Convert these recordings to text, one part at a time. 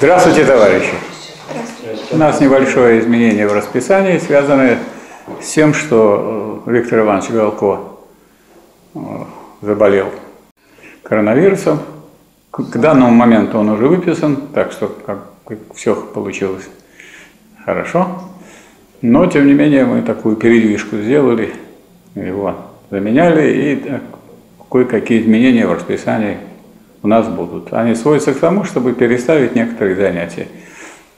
Здравствуйте, товарищи. Здравствуйте. У нас небольшое изменение в расписании, связанное с тем, что Виктор Иванович Галко заболел коронавирусом. К данному моменту он уже выписан, так что все получилось хорошо. Но, тем не менее, мы такую передвижку сделали, его заменяли, и кое-какие изменения в расписании у нас будут. Они сводятся к тому, чтобы переставить некоторые занятия,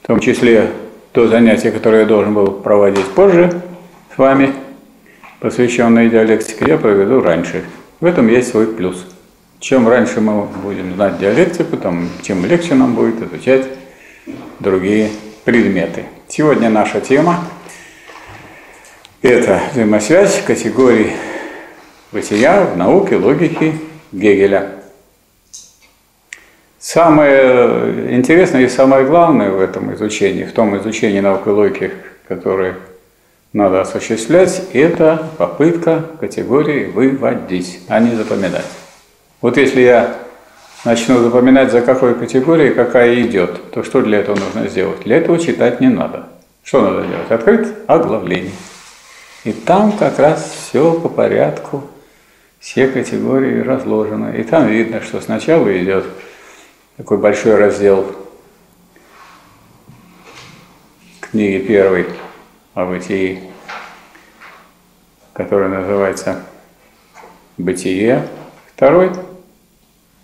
в том числе то занятие, которое я должен был проводить позже с вами, посвященное диалектике, я проведу раньше. В этом есть свой плюс. Чем раньше мы будем знать диалектику, тем легче нам будет изучать другие предметы. Сегодня наша тема – это взаимосвязь категорий бытия в науке логики Гегеля. Самое интересное и самое главное в этом изучении, в том изучении науки логики, которое надо осуществлять, это попытка категории выводить, а не запоминать. Вот если я начну запоминать, за какой категорией какая идет, то что для этого нужно сделать? Для этого читать не надо. Что надо делать? Открыть оглавление. И там как раз все по порядку, все категории разложены. И там видно, что сначала идет такой большой раздел книги первой о бытии, который называется «Бытие». Второй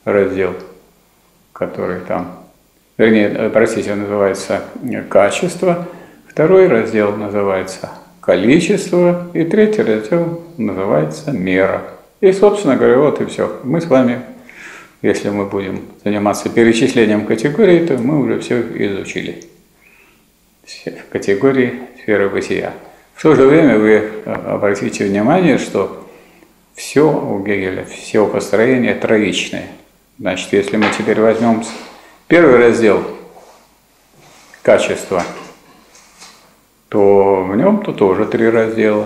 раздел, который там, вернее, простите, он называется «Качество». Второй раздел называется «Количество». И третий раздел называется «Мера». И, собственно говоря, вот и все. Мы с вами, если мы будем заниматься перечислением категорий, то мы уже все изучили. Все категории сферы бытия. В то же время вы обратите внимание, что все у Гегеля, все построение троичное. Значит, если мы теперь возьмем первый раздел «Качество», то в нем-то тоже три раздела.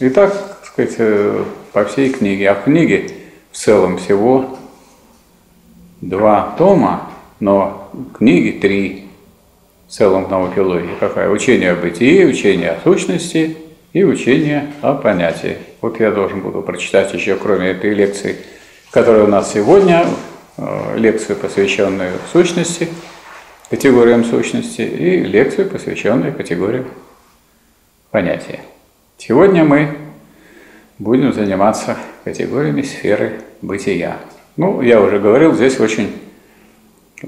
И так, так сказать, по всей книге. А в книге в целом всего 2 тома, но книги 3 в целом в науке логики. Какая? Учение о бытии, учение о сущности и учение о понятии. Вот я должен буду прочитать еще, кроме этой лекции, которая у нас сегодня, лекцию, посвященную сущности, категориям сущности, и лекцию, посвященную категориям понятия. Сегодня мы будем заниматься категориями сферы бытия. Ну, я уже говорил, здесь очень,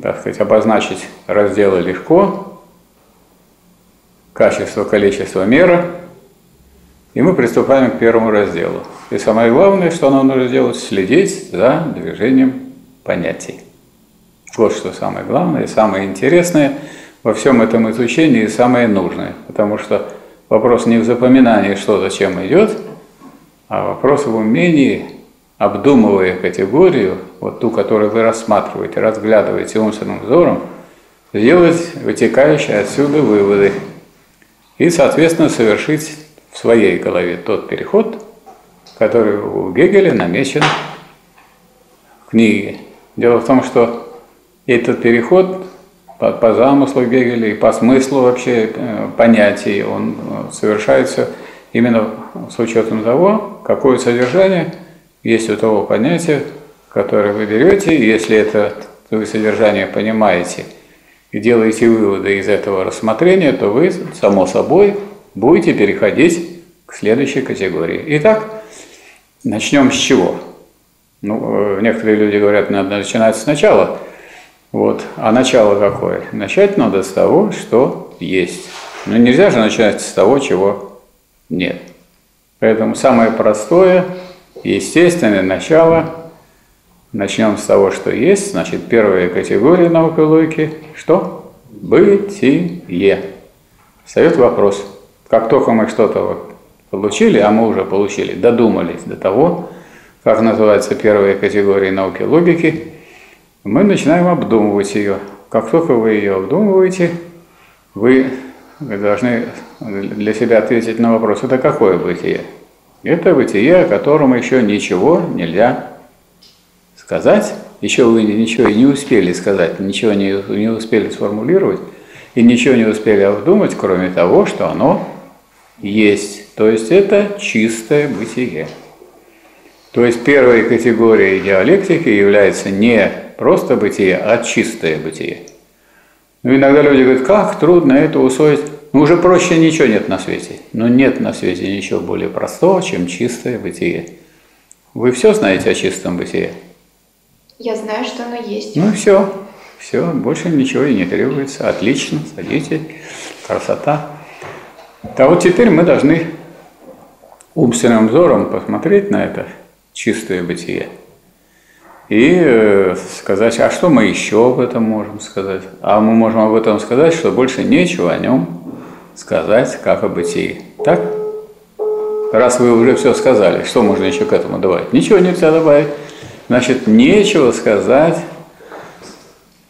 так сказать, обозначить разделы легко. Качество, количество, мера. И мы приступаем к первому разделу. И самое главное, что нам нужно сделать, следить за движением понятий. Вот что самое главное, самое интересное во всем этом изучении и самое нужное. Потому что вопрос не в запоминании, что зачем идет, а вопрос в умении, обдумывая категорию, вот ту, которую вы рассматриваете, разглядываете умственным взором, сделать вытекающие отсюда выводы и, соответственно, совершить в своей голове тот переход, который у Гегеля намечен в книге. Дело в том, что этот переход по замыслу Гегеля и по смыслу вообще понятий, он совершается именно с учетом того, какое содержание есть у того понятия, которое вы берете, и если это вы содержание понимаете и делаете выводы из этого рассмотрения, то вы, само собой, будете переходить к следующей категории. Итак, начнем с чего? Ну, некоторые люди говорят, надо начинать сначала. Вот. А начало какое? Начать надо с того, что есть. Но нельзя же начинать с того, чего нет. Поэтому самое простое, естественное начало. Начнем с того, что есть. Значит, первая категория науки логики. Что? Бытие. Встает вопрос. Как только мы что-то вот получили, а мы уже получили, додумались до того, как называется первая категория науки логики, мы начинаем обдумывать ее. Как только вы ее обдумываете, вы должны для себя ответить на вопрос, это какое бытие? Это бытие, о котором еще ничего нельзя сказать, еще вы ничего и не успели сказать, ничего не успели сформулировать и ничего не успели обдумать, кроме того, что оно есть. То есть это чистое бытие. То есть первой категорией диалектики является не просто бытие, а чистое бытие. Но иногда люди говорят, как трудно это усвоить. Ну уже проще ничего нет на свете. Но нет на свете ничего более простого, чем чистое бытие. Вы все знаете о чистом бытии? Я знаю, что оно есть. Ну все, все, больше ничего и не требуется. Отлично, садитесь, красота. А вот теперь мы должны умственным взором посмотреть на это чистое бытие и сказать, а что мы еще об этом можем сказать? А мы можем об этом сказать, что больше нечего о нем сказать, как о бытии. Так? Раз вы уже все сказали, что можно еще к этому добавить? Ничего нельзя добавить. Значит, нечего сказать,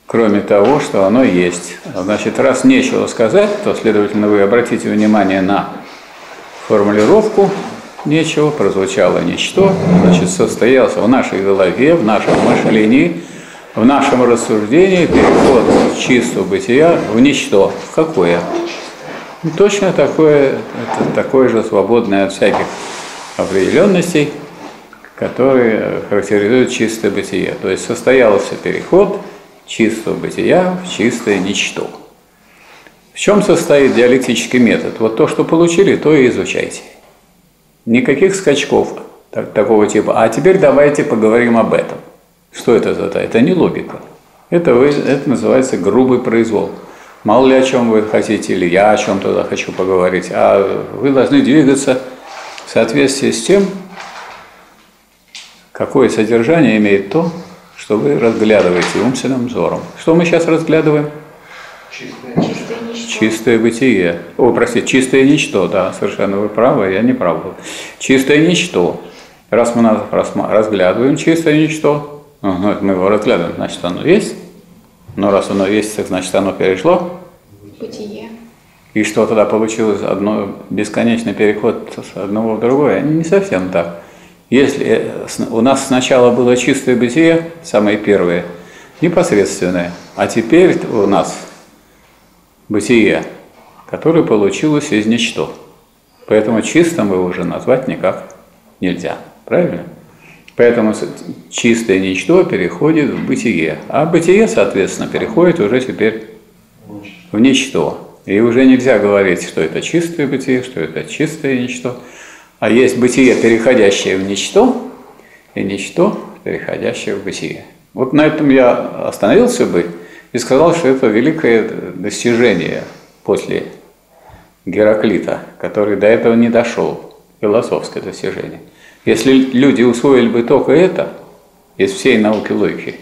кроме того, что оно есть. Значит, раз нечего сказать, то, следовательно, вы обратите внимание на формулировку «нечего», прозвучало «ничто», значит, состоялся в нашей голове, в нашем мышлении, в нашем рассуждении переход с чистого бытия в ничто. В какое? Ну, точно такое, это такое же свободное от всяких определенностей, которые характеризуют чистое бытие. То есть состоялся переход чистого бытия в чистое ничто. В чем состоит диалектический метод? Вот то, что получили, то и изучайте. Никаких скачков такого типа. А теперь давайте поговорим об этом. Что это за то? Это не логика. Это называется грубый произвол. Мало ли о чем вы хотите, или я о чем-то захочу поговорить. А вы должны двигаться в соответствии с тем, какое содержание имеет то, что вы разглядываете умственным взором. Что мы сейчас разглядываем? Чистое бытие. О, простите, чистое ничто, да, совершенно вы правы, я не прав был. Чистое ничто. Раз мы разглядываем чистое ничто, ну, мы его разглядываем, значит оно есть. Но раз оно есть, так значит оно перешло в бытие. И что тогда получилось? Одно, бесконечный переход с одного в другое? Не совсем так. Если у нас сначала было чистое бытие, самое первое, непосредственное, а теперь у нас бытие, которое получилось из ничто. Поэтому чистым его уже назвать никак нельзя. Правильно? Поэтому чистое ничто переходит в бытие. А бытие, соответственно, переходит уже теперь в ничто. И уже нельзя говорить, что это чистое бытие, что это чистое ничто. А есть бытие, переходящее в ничто, и ничто, переходящее в бытие. Вот на этом я остановился бы и сказал, что это великое достижение после Гераклита, который до этого не дошел, философское достижение. Если люди усвоили бы только это из всей науки логики,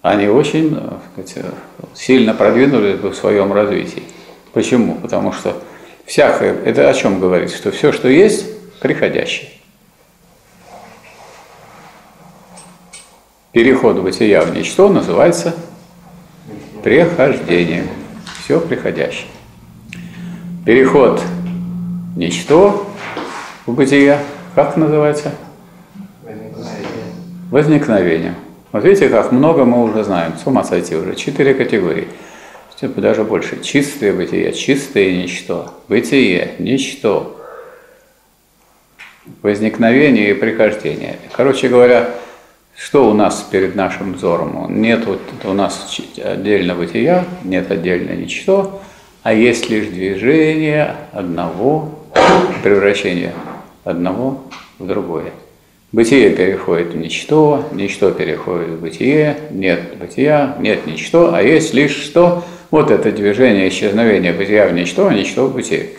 они очень, так сказать, сильно продвинулись бы в своем развитии. Почему? Потому что всякое, это о чем говорит, что все, что есть, приходящий. Переход бытия в ничто называется прехождением. Все приходящее. Переход ничто в бытие, как называется? Возникновением. Вот видите, как много мы уже знаем. С ума сойти уже. 4 категории. Даже больше. Чистое бытие, чистое ничто. Бытие, ничто. Возникновение и прихождение. Короче говоря, что у нас перед нашим взором? Нет вот у нас отдельно бытия, нет отдельно ничто, а есть лишь движение одного, превращение одного в другое. Бытие переходит в ничто, ничто переходит в бытие, нет бытия, нет ничто, а есть лишь что? Вот это движение, исчезновение бытия в ничто, а ничто в бытие.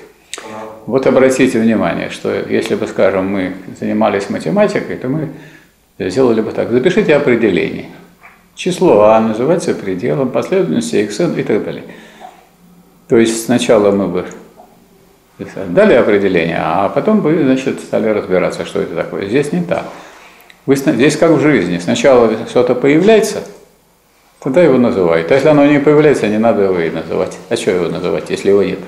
Вот обратите внимание, что если бы, скажем, мы занимались математикой, то мы сделали бы так. Запишите определение. Число А называется пределом последовательности xn и так далее. То есть сначала мы бы дали определение, а потом бы, значит, стали разбираться, что это такое. Здесь не так. Здесь как в жизни. Сначала что-то появляется, тогда его называют. А если оно не появляется, не надо его и называть. А что его называть, если его нет?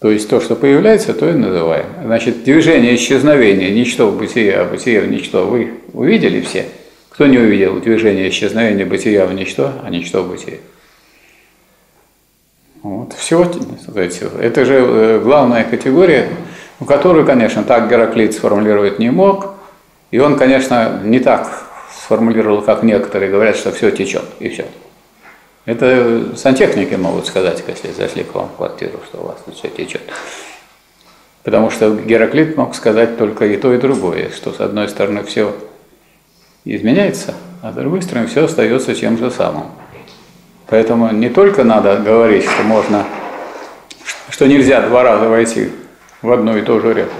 То есть то, что появляется, то и называем. Значит, движение исчезновения, ничто в бытие, а бытие в ничто, вы увидели все? Кто не увидел движения исчезновения бытия в ничто, а ничто в бытии? Вот, все, это же главная категория, которую, конечно, так Гераклит сформулировать не мог, и он, конечно, не так сформулировал, как некоторые говорят, что все течет, и все. Это сантехники могут сказать, если зашли к вам в квартиру, что у вас все течет. Потому что Гераклит мог сказать только и то, и другое, что с одной стороны все изменяется, а с другой стороны все остается тем же самым. Поэтому не только надо говорить, что можно, что нельзя два раза войти в одну и ту же реку,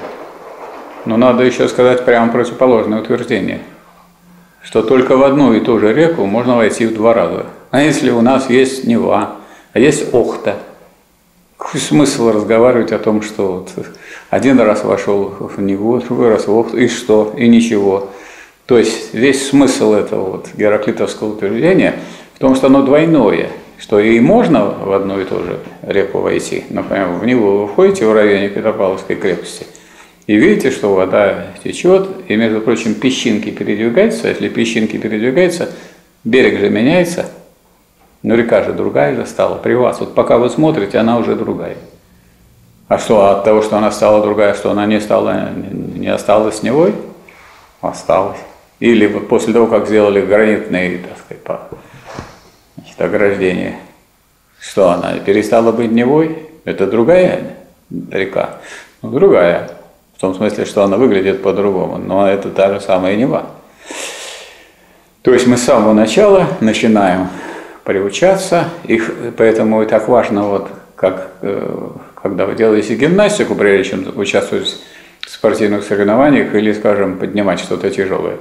но надо еще сказать прямо противоположное утверждение, что только в одну и ту же реку можно войти в два раза. А если у нас есть Нева, а есть Охта, какой смысл разговаривать о том, что вот один раз вошел в Неву, другой раз в Охту, и что, и ничего. То есть весь смысл этого вот гераклитовского утверждения в том, что оно двойное, что и можно в одну и ту же реку войти. Например, в Неву вы входите в районе Петропавловской крепости, и видите, что вода течет, и, между прочим, песчинки передвигаются. Если песчинки передвигаются, берег же меняется, но река же другая же стала при вас. Вот пока вы смотрите, она уже другая. А что от того, что она стала другая, что она не стала, не осталась Невой? Осталась. Или после того, как сделали гранитные, так сказать, ограждения, что она перестала быть Невой? Это другая река? Ну, другая. В том смысле, что она выглядит по-другому, но это та же самая Нева. То есть мы с самого начала начинаем приучаться, поэтому и так важно, вот, как, когда вы делаете гимнастику, прежде чем участвовать в спортивных соревнованиях или, скажем, поднимать что-то тяжелое.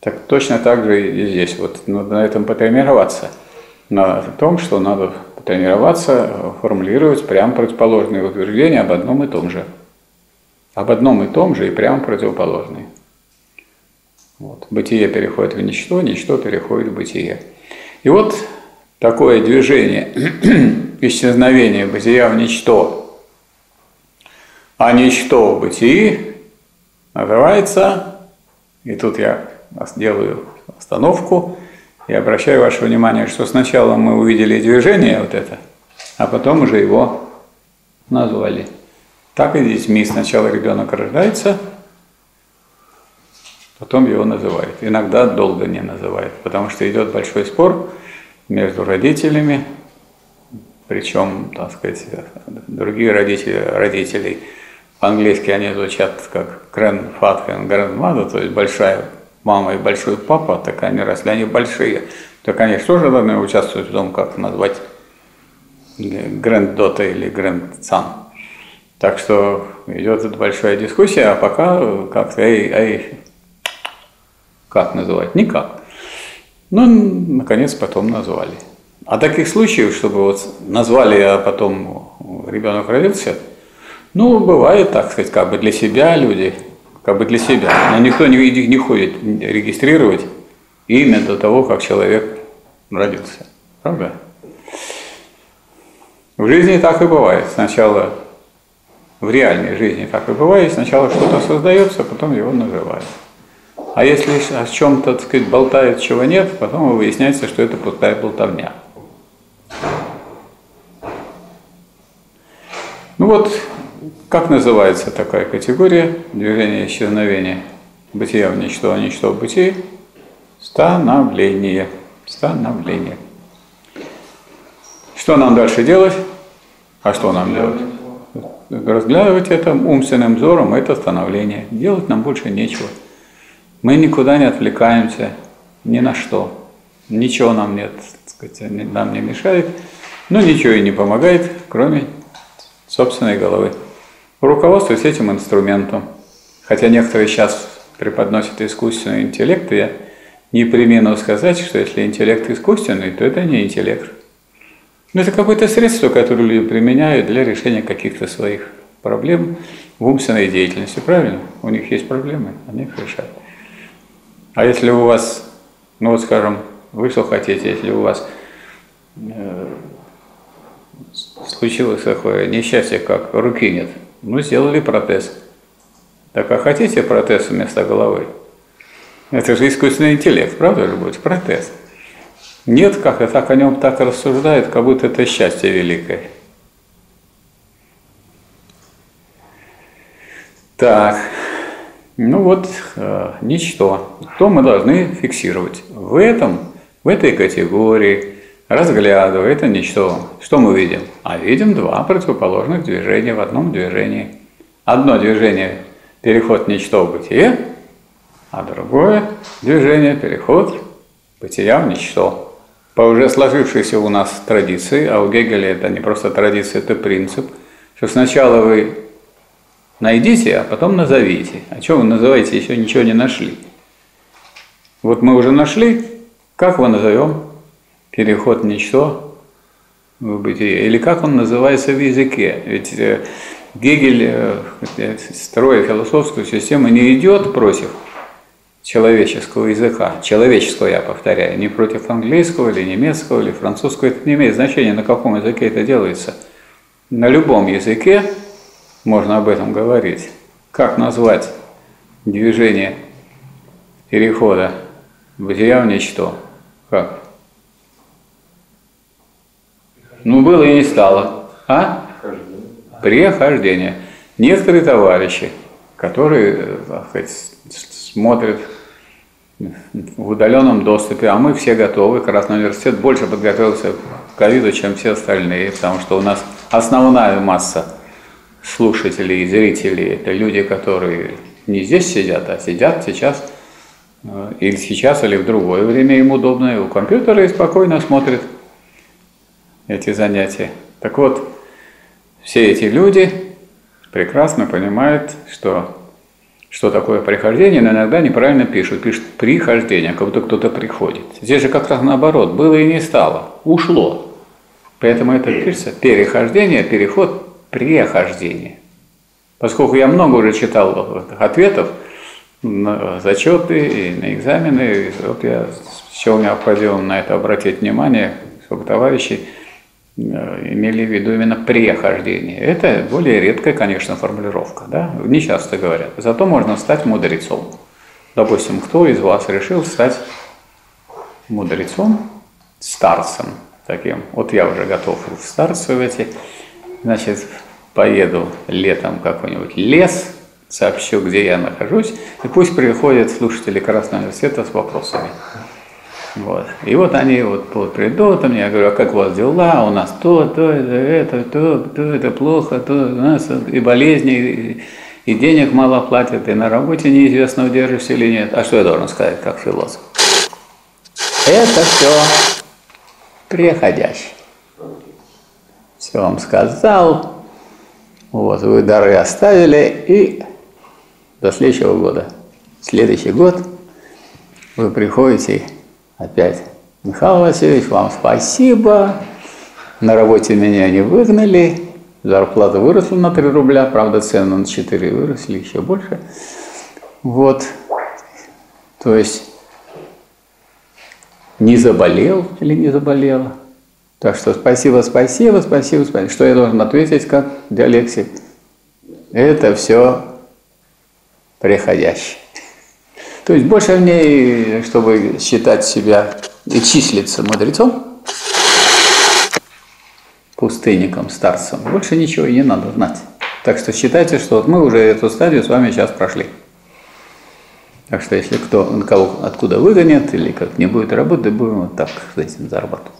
Так, точно так же и здесь. Вот, надо на этом потренироваться. На том, что надо потренироваться, формулировать прямо противоположные утверждения об одном и том же. Об одном и том же и прямо противоположные. Вот. Бытие переходит в ничто, ничто переходит в бытие. И вот такое движение, исчезновение бытия в ничто, а ничто в бытии называется, и тут я делаю остановку и обращаю ваше внимание, что сначала мы увидели движение вот это, а потом уже его назвали. Так и с детьми. Сначала ребенок рождается, потом его называют. Иногда долго не называют, потому что идет большой спор между родителями, причем, так сказать, другие родители родителей. По-английски они звучат как grandfather and grandmother, то есть большая мама и большой папа, так они росли, они большие. Так они тоже должны участвовать в том, как назвать granddaughter или grandson. Так что идет эта большая дискуссия, а пока как-то, как называть? Никак. Ну, наконец, потом назвали. А таких случаев, чтобы вот назвали, а потом ребенок родился, ну, бывает, так сказать, как бы для себя люди, как бы для себя. Но никто не ходит регистрировать имя до того, как человек родился. Правда? В жизни так и бывает. Сначала... В реальной жизни так и бывает, сначала что-то создается, потом его называют. А если о чем-то, так сказать, болтают, чего нет, потом выясняется, что это пустая болтовня. Ну вот, как называется такая категория движения исчезновения бытия в ничто, а ничто в бытии? Становление. Становление. Что нам дальше делать? А что нам делать? Разглядывать это умственным взором, это становление. Делать нам больше нечего. Мы никуда не отвлекаемся, ни на что. Ничего нам нет, так сказать, нам не мешает, но ничего и не помогает, кроме собственной головы. Руководствуюсь этим инструментом. Хотя некоторые сейчас преподносят искусственный интеллект, и я не примену сказать, что если интеллект искусственный, то это не интеллект. Но это какое-то средство, которое люди применяют для решения каких-то своих проблем в умственной деятельности, правильно? У них есть проблемы, они их решают. А если у вас, ну вот скажем, вы что хотите, если у вас случилось такое несчастье, как руки нет, ну сделали протез. Так а хотите протез вместо головы? Это же искусственный интеллект, правда же будет? Протест. Нет, как и так о нем так рассуждают, как будто это счастье великое. Так, ну вот, ничто. То мы должны фиксировать. В этой категории, разглядывая это ничто, что мы видим? А видим два противоположных движения в одном движении. Одно движение – переход ничто в бытие, а другое движение – переход бытия в ничто. По уже сложившейся у нас традиции, а у Гегеля это не просто традиция, это принцип, что сначала вы найдите, а потом назовите. А что вы называете, еще ничего не нашли? Вот мы уже нашли, как его назовем? Переход ничто в бытие. Или как он называется в языке? Ведь Гегель, строя философскую систему, не идет против человеческого языка. Человеческого, я повторяю, не против английского, или немецкого, или французского. Это не имеет значения, на каком языке это делается. На любом языке можно об этом говорить. Как назвать движение перехода бытия в ничто? Как? Ну, было и не стало. А? Прехождение. Некоторые товарищи, которые, так сказать, смотрят в удаленном доступе, а мы все готовы, Красный университет больше подготовился к ковиду, чем все остальные, потому что у нас основная масса слушателей и зрителей – это люди, которые не здесь сидят, а сидят сейчас или в другое время им удобно, и у компьютера и спокойно смотрят эти занятия. Так вот, все эти люди прекрасно понимают, что такое прихождение, но иногда неправильно пишут. Пишут «прихождение», как будто кто-то приходит. Здесь же как раз наоборот, было и не стало, ушло. Поэтому это пишется «перехождение», «переход», «прехождение». Поскольку я много уже читал ответов на зачеты и на экзамены, и вот я счел необходимым на это обратить внимание, чтобы товарищи имели в виду именно прехождение. Это более редкая, конечно, формулировка, да? Не часто говорят. Зато можно стать мудрецом. Допустим, кто из вас решил стать мудрецом, старцем таким? Вот я уже готов в старцы в эти. Значит, поеду летом в какой-нибудь лес, сообщу, где я нахожусь, и пусть приходят слушатели Красного университета с вопросами. Вот. И вот они вот придут, там, я говорю, а как у вас дела, у нас то, это плохо, то, у нас и болезни, и денег мало платят, и на работе неизвестно, удержишься или нет. А что я должен сказать, как философ? Это все приходящее. Все вам сказал, вот, вы дары оставили, и до следующего года. Следующий год вы приходите опять. Михаил Васильевич, вам спасибо, на работе меня не выгнали, зарплата выросла на 3 рубля, правда, цены на 4 выросли, еще больше. Вот, то есть, не заболел или не заболела. Так что спасибо, спасибо, спасибо, спасибо. Что я должен ответить, как диалектик? Это все приходящее. То есть больше в ней, чтобы считать себя и числиться мудрецом, пустынником, старцем, больше ничего и не надо знать. Так что считайте, что вот мы уже эту стадию с вами сейчас прошли. Так что если кто кого откуда выгонят или как не будет работать, будем вот так за этим зарабатывать.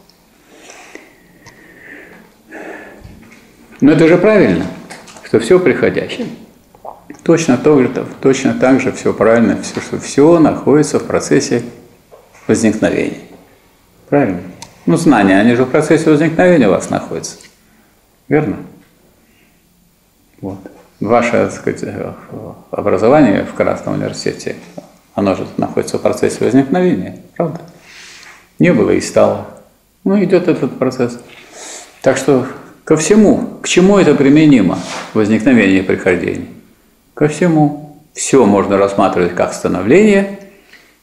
Но это же правильно, что все приходящее. Точно так же все правильно, все, что все находится в процессе возникновения. Правильно? Ну, знания, они же в процессе возникновения у вас находятся. Верно? Вот. Ваше, так сказать, образование в Красном университете, оно же находится в процессе возникновения, правда? Не было и стало. Ну, идет этот процесс. Так что... Ко всему. К чему это применимо? Возникновение и прихождение. Ко всему. Все можно рассматривать как становление,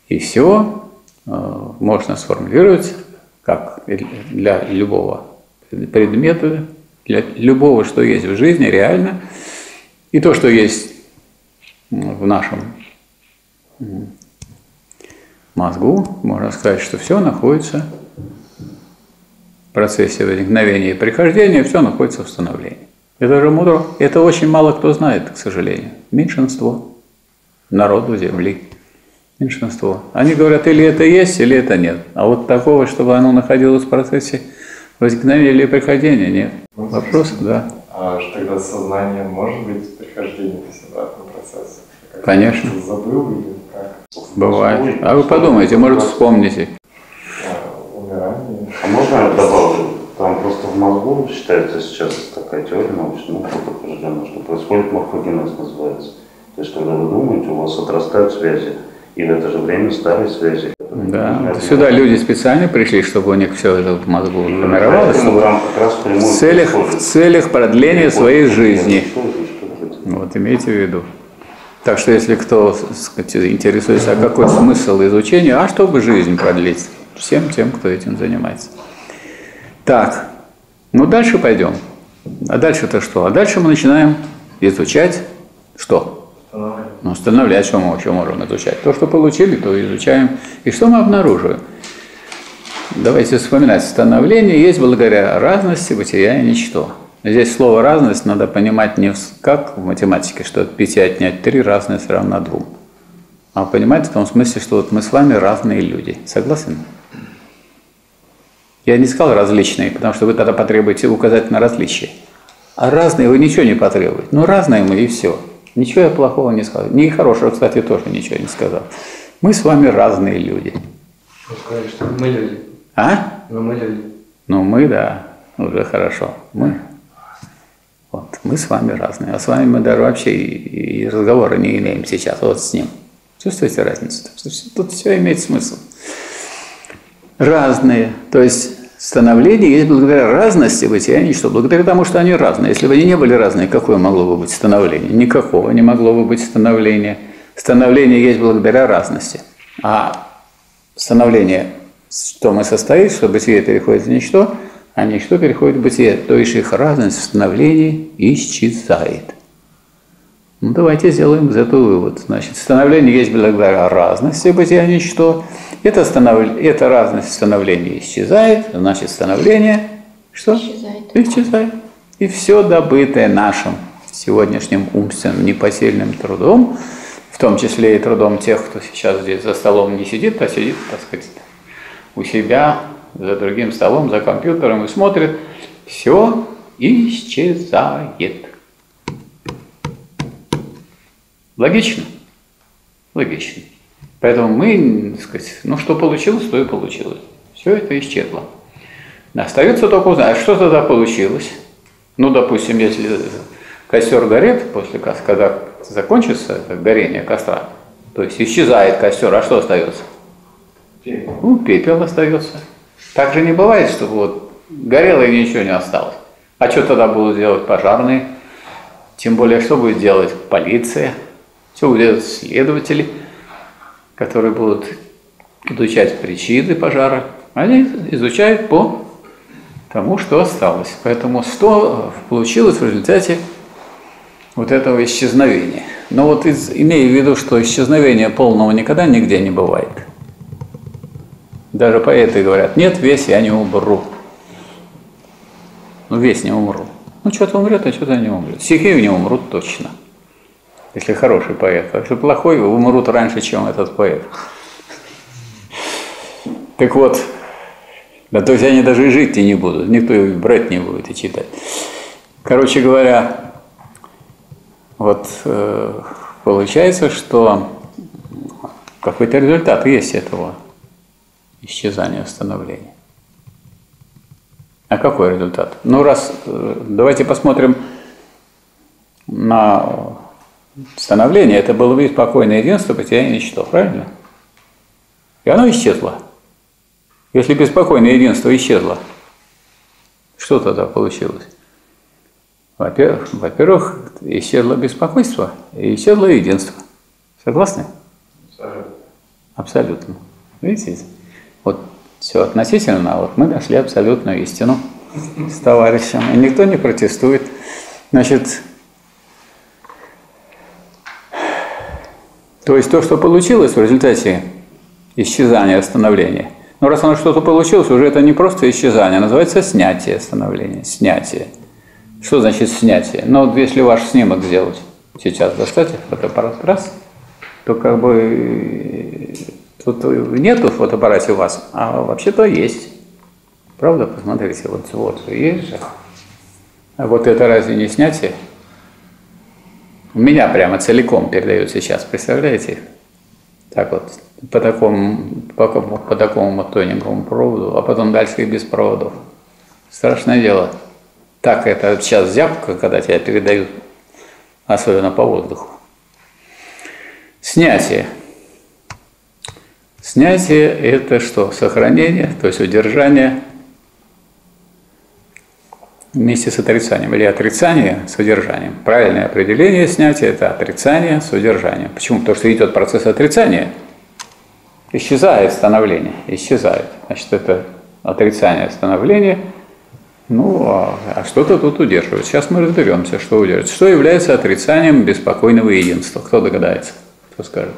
и все можно сформулировать как для любого предмета, для любого, что есть в жизни, реально. И то, что есть в нашем мозгу можно сказать, что все находится в процессе возникновения и прихождения, все находится в становлении. Это же мудро. Это очень мало кто знает, к сожалению. Меньшинство народу Земли. Меньшинство. Они говорят, или это есть, или это нет. А вот такого, чтобы оно находилось в процессе возникновения или прихождения, нет. Ну, вопросов, да. А тогда сознание может быть прихождение к обратному процессу? Конечно. Забыл или как? Бывает. А вы подумайте, может, вспомните. Умирание. А можно добавить? Там просто в мозгу считается сейчас такая теория научная, подтверждена, что происходит морфогенез, называется. То есть, когда вы думаете, у вас отрастают связи. И в это же время старые связи. Да. Сюда люди специально пришли, чтобы у них все это в мозгу формировалось, в целях продления своей жизни. Вот имейте в виду. Так что если кто, так сказать, интересуется, какой смысл изучения, а чтобы жизнь продлить всем тем, кто этим занимается. Так, ну дальше пойдем. А дальше-то что? А дальше мы начинаем изучать что? Ну, установлять, что мы вообще можем изучать. То, что получили, то изучаем. И что мы обнаруживаем? Давайте вспоминать. Становление есть благодаря разности, бытия и ничто. Здесь слово «разность» надо понимать не как в математике, что от 5 отнять 3, разность равна 2. А понимать в том смысле, что вот мы с вами разные люди. Согласны? Я не сказал «различные», потому что вы тогда потребуете указать на различие. А разные вы ничего не потребуете. Ну, разные мы и все. Ничего я плохого не сказал. Ни хорошего, кстати, тоже ничего не сказал. Мы с вами разные люди. Вы сказали, что мы люди. А? Но мы люди. Ну мы, да, уже хорошо. Мы. Вот, мы с вами разные. А с вами мы даже вообще и разговора не имеем сейчас, вот с ним. Чувствуете разницу? Тут все имеет смысл. Разные. То есть становление есть благодаря разности бытия и ничто, благодаря тому, что они разные. Если бы они не были разные, какое могло бы быть становление? Никакого не могло бы быть становление. Становление есть благодаря разности. А становление, что мы состоим, что бытие переходит в ничто, а ничто переходит в бытие. То есть их разность в становлении исчезает. Ну, давайте сделаем из этого вывод. Значит, становление есть благодаря разности бытия и ничто. Эта разность становления исчезает, значит, становление что? Исчезает. И все добытое нашим сегодняшним умственным непосильным трудом, в том числе и трудом тех, кто сейчас здесь за столом не сидит, а сидит, так сказать, у себя, за другим столом, за компьютером и смотрит, все исчезает. Логично? Логично. Поэтому мы, так сказать, ну что получилось, то и получилось. Все это исчезло. Остается только узнать, что тогда получилось. Ну, допустим, если костер горит, после когда закончится горение костра, то есть исчезает костер, а что остается? Пепел. Ну, пепел остается. Так же не бывает, что вот горело и ничего не осталось. А что тогда будут делать пожарные? Тем более, что будет делать полиция? Что будут делать следователи, которые будут изучать причины пожара? Они изучают по тому, что осталось. Поэтому что получилось в результате вот этого исчезновения. Но вот имея в виду, что исчезновения полного никогда нигде не бывает. Даже поэты говорят, нет, весь я не умру. Ну, весь не умру. Ну, что-то умрет, а что-то не умрет. Стихи не умрут точно. Если хороший поэт. А если плохой, умрут раньше, чем этот поэт. Так вот, да, то есть они даже и жить и не будут, никто их брать не будет и читать. Короче говоря, вот получается, что какой-то результат есть этого исчезания, становления. А какой результат? Ну, раз, давайте посмотрим на... Становление – это было бы спокойное единство, бытия и ничто, правильно? И оно исчезло. Если беспокойное единство исчезло, что тогда получилось? Во-первых, исчезло беспокойство и исчезло единство. Согласны? Абсолютно. Абсолютно. Видите? Вот все относительно, а вот мы нашли абсолютную истину с товарищем. И никто не протестует. Значит… То есть то, что получилось в результате исчезание становления. Но раз оно что-то получилось, уже это не просто исчезание, называется снятие становления. Снятие. Что значит снятие? Ну, вот если ваш снимок сделать, сейчас достать фотоаппарат раз, то как бы тут нету в фотоаппарате у вас, а вообще-то есть. Правда? Посмотрите, вот, вот есть же. А вот это разве не снятие? У меня прямо целиком передают сейчас, представляете? Так вот, по такому вот тоненькому проводу, а потом дальше и без проводов. Страшное дело. Так это сейчас зябко, когда тебя передают, особенно по воздуху. Снятие. Снятие – это что? Сохранение, то есть удержание вместе с отрицанием. Или отрицание с удержанием. Правильное определение снятия – это отрицание с удержанием. Почему? Потому что идет процесс отрицания. Исчезает становление. Исчезает. Значит, это отрицание становления. Ну, а что-то тут удерживает. Сейчас мы разберемся, что удерживает. Что является отрицанием беспокойного единства? Кто догадается? Кто скажет?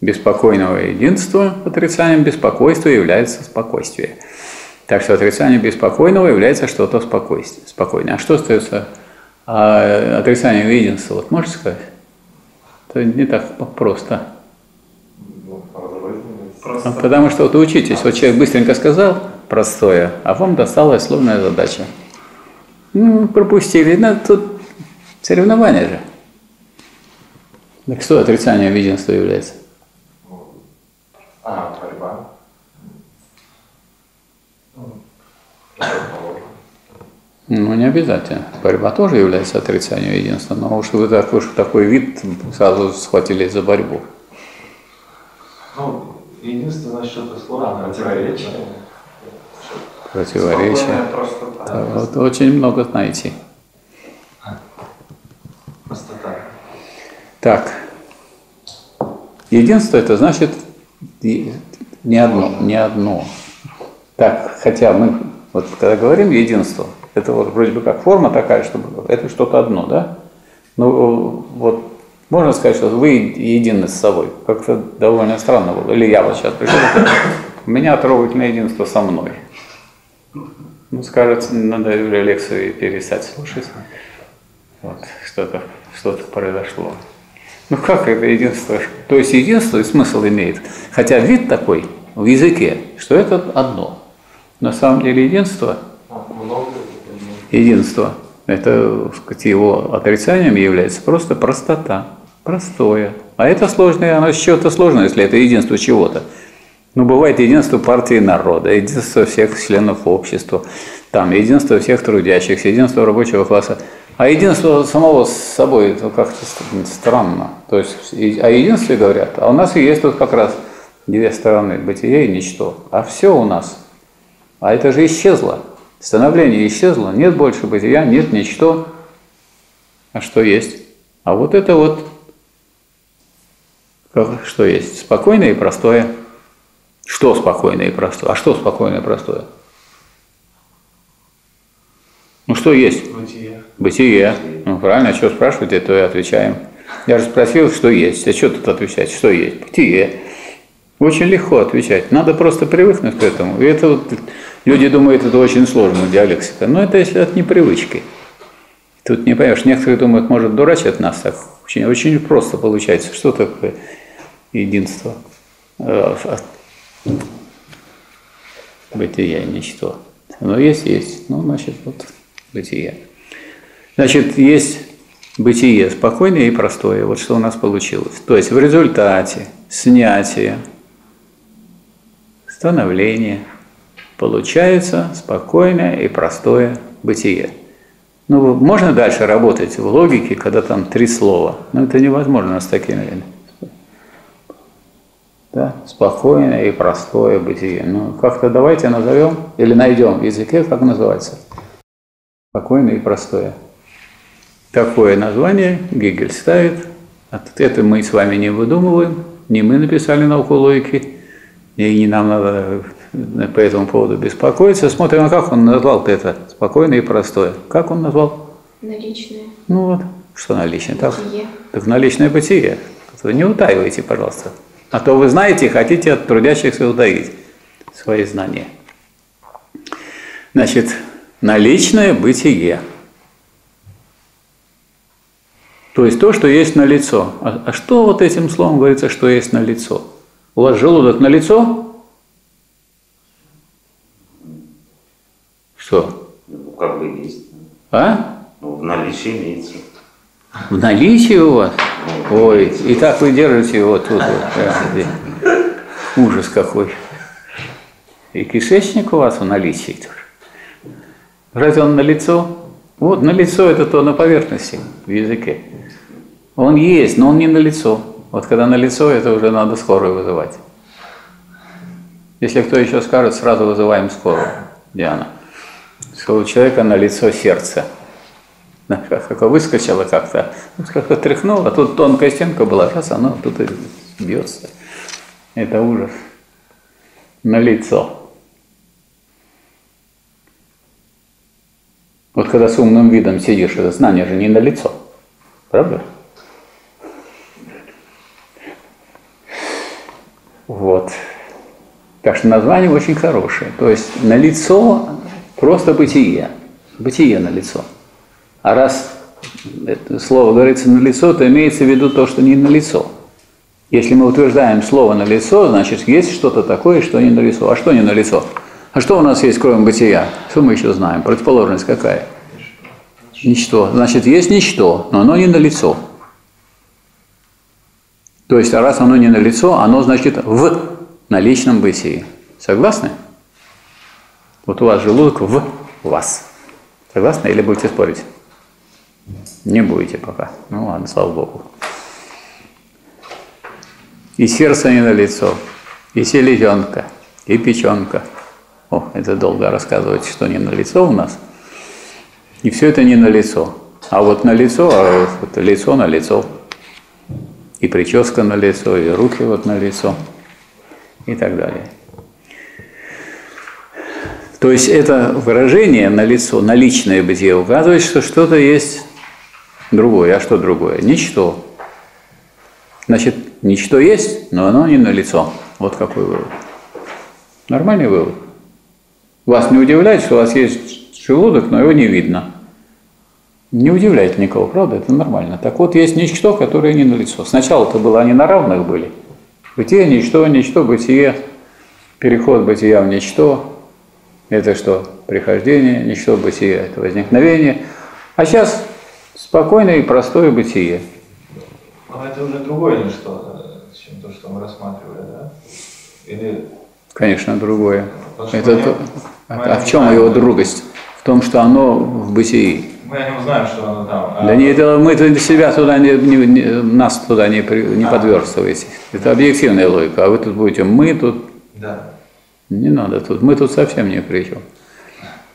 Беспокойного единства отрицанием беспокойства является спокойствие. Так что отрицание беспокойного является что-то спокойное. А что остается отрицанием единства? Вот можете сказать? Это не так просто. Просто. Потому что вот учитесь. Вот человек быстренько сказал простое, а вам досталась сложная задача. Ну, пропустили. Но тут соревнования же. Так что отрицанием единства является? Борьба. Ну, не обязательно. Борьба тоже является отрицанием единства, но уж вы такой вид сразу схватились за борьбу. Ну, единственное, что-то сложное, противоречие. Противоречие. Да, вот очень много найти. Просто так. Так. Единство – это значит не одно. Так, хотя мы, вот когда говорим единство, это вот вроде бы как форма такая, чтобы это что-то одно, да? Ну, вот можно сказать, что вы едины с собой. Как-то довольно странно было. Или я вот сейчас пришел, у меня трогательное единство со мной. Ну, скажется, надо лекцию перестать слушать. Вот, что-то произошло. Ну, как это единство? То есть единство и смысл имеет. Хотя вид такой в языке, что это одно. На самом деле единство, это его отрицанием является просто простота, простое. А это сложное, оно с чего-то сложное, если это единство чего-то. Ну, бывает единство партии народа, единство всех членов общества, там, единство всех трудящихся, единство рабочего класса. А единство самого с собой, это как-то странно. То есть о единстве говорят, а у нас и есть тут как раз две стороны, бытие и ничто. А все у нас. А это же исчезло. Становление исчезло, нет больше бытия, нет ничто. А что есть? А вот это вот, как, что есть? Спокойное и простое. Что спокойное и простое? А что спокойное и простое? Ну что есть? Бытие. Бытие. Ну правильно, что спрашиваете, то и отвечаем. Я же спросил, что есть. А что тут отвечать? Что есть? Бытие. Очень легко отвечать. Надо просто привыкнуть к этому. И это вот, люди думают, это очень сложно, диалектика. Но это если от непривычки. Тут не поймешь. Некоторые думают, может, дурачат нас так. Очень, очень просто получается. Что такое единство? Бытие, ничто. Но есть. Ну, значит, вот бытие. Значит, есть бытие спокойное и простое. Вот что у нас получилось. То есть в результате снятия, становления получается спокойное и простое бытие. Ну, можно дальше работать в логике, когда там три слова. Но это невозможно у нас такими людьми. Да? Спокойное и простое бытие. Ну, как-то давайте назовем или найдем в языке, как называется. Спокойное и простое. Такое название Гегель ставит. Это мы с вами не выдумываем, не мы написали «Науку логики», и не нам надо по этому поводу беспокоиться. Смотрим, как он назвал-то это спокойное и простое. Как он назвал? Наличное. Ну вот, что наличное? Бытие. Так наличное бытие. Не утаивайте, пожалуйста. А то вы знаете и хотите от трудящихся удалить свои знания. Значит, наличное бытие. То есть то, что есть налицо. А что вот этим словом говорится, что есть налицо? У вас желудок налицо? Что? Ну, как бы есть. А? Ну, в наличии имеется. В наличии у вас? Ну, ой, и так вы держите его тут. Вот. Ужас какой. И кишечник у вас в наличии тоже. Разве он налицо? Вот налицо это то на поверхности в языке. Он есть, но он не налицо. Вот когда налицо, это уже надо скорую вызывать. Если кто еще скажет, сразу вызываем скорую. Диана. Что у человека налицо сердце. Как выскочило как-то, как-то тряхнуло, а тут тонкая стенка была, сейчас оно тут бьется. Это ужас. Налицо. Вот когда с умным видом сидишь, это знание же не налицо. Правда? Вот. Так что название очень хорошее. То есть налицо просто бытие. Бытие налицо. А раз это слово говорится «налицо», то имеется в виду то, что не налицо. Если мы утверждаем слово «налицо», значит, есть что-то такое, что не налицо. А что не налицо? А что у нас есть, кроме бытия? Что мы еще знаем? Противоположность какая? Ничто. Значит, есть ничто, но оно не налицо. То есть, а раз оно не налицо, оно, значит, в наличном бытии. Согласны? Вот у вас желудок в вас. Согласны? Или будете спорить? Не будете пока. Ну ладно, слава Богу. И сердце не налицо, и селезенка, и печенка. О, это долго рассказывать, что не налицо у нас. И все это не налицо. А вот налицо, а вот лицо налицо. И прическа налицо, и руки вот налицо, и так далее. То есть это выражение налицо, наличное бытие указывает, что что-то есть другое. А что другое? Ничто. Значит, ничто есть, но оно не налицо. Вот какой вывод. Нормальный вывод. Вас не удивляет, что у вас есть желудок, но его не видно. Не удивляет никого, правда? Это нормально. Так вот, есть ничто, которое не налицо. Сначала-то было они на равных были. Бытие, ничто, ничто, бытие. Переход бытия в ничто. Это что? Прихождение, ничто, бытие. Это возникновение. А сейчас спокойное и простое бытие. Но это уже другое ничто, чем то, что мы рассматривали, да? Или... Конечно, другое. Это то... А в чем его другость? В том, что оно в бытии. Мы о нем знаем, что оно там. Да нет, мы себя туда нас туда не подверстываете. Это объективная логика. А вы тут будете «мы» тут. Да. Не надо тут. «Мы» тут совсем не при чем.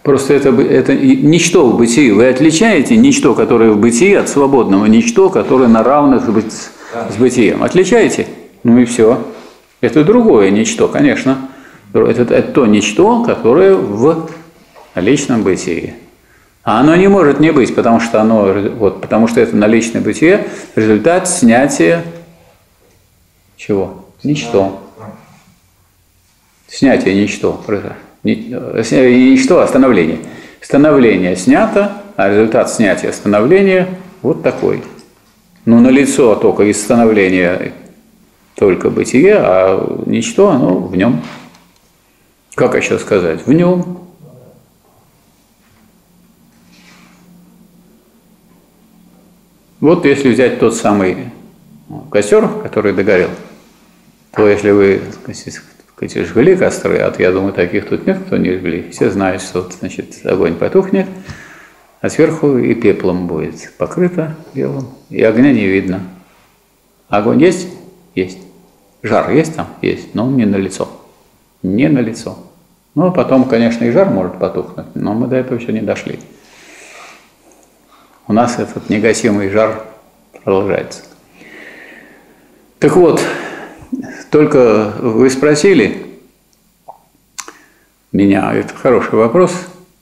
Просто это ничто в бытии. Вы отличаете ничто, которое в бытии, от свободного ничто, которое на равных с бытием. Отличаете? Ну и все. Это другое ничто, конечно. Это то ничто, которое в наличном бытии. А оно не может не быть, потому что, потому что это наличное бытие – результат снятия чего? Ничто. Снятие ничто. Ничто, а становление. Становление снято, а результат снятия становления вот такой. Ну, налицо только из становления только бытие, а ничто, оно в нем. Как еще сказать? В нем. Вот если взять тот самый костер, который догорел, то если вы жгли костры, а я думаю, таких тут нет, кто не жгли, все знают, что значит, огонь потухнет, а сверху и пеплом будет покрыто белым, и огня не видно. Огонь есть? Есть. Жар есть там? Есть, но он не налицо. Не налицо. Ну, а потом, конечно, и жар может потухнуть, но мы до этого еще не дошли. У нас этот негасимый жар продолжается. Так вот, только вы спросили меня, это хороший вопрос,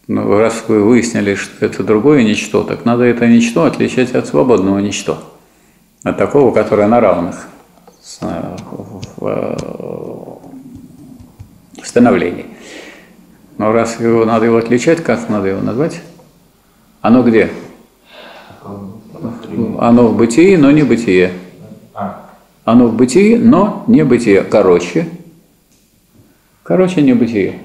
но раз вы выяснили, что это другое ничто, так надо это ничто отличать от свободного ничто, от такого, которое на равных. становлений. Но раз его надо его отличать, как надо его назвать? Оно где? Оно в бытии, но не бытие. Оно в бытии, но не бытие. Короче. Короче, не бытие.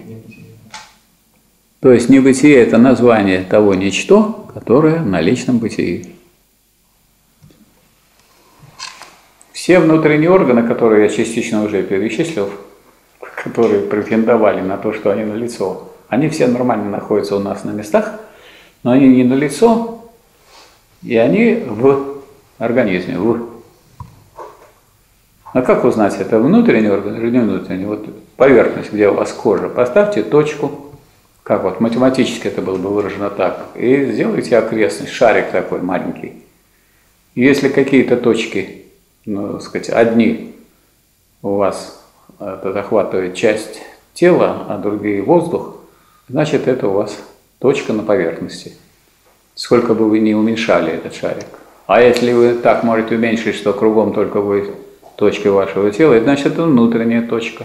То есть небытие – это название того ничто, которое на личном бытии. Все внутренние органы, которые я частично уже перечислил, которые претендовали на то, что они налицо, они все нормально находятся у нас на местах, но они не налицо, и они в организме, в. А как узнать, это внутренний орган или не внутренний? Вот поверхность, где у вас кожа, поставьте точку, как вот математически это было бы выражено так, и сделайте окрестность, шарик такой маленький. Если какие-то точки, ну, так сказать, одни у вас это захватывает часть тела, а другие воздух, значит, это у вас точка на поверхности. Сколько бы вы ни уменьшали этот шарик. А если вы так можете уменьшить, что кругом только будет точки вашего тела, значит, это внутренняя точка.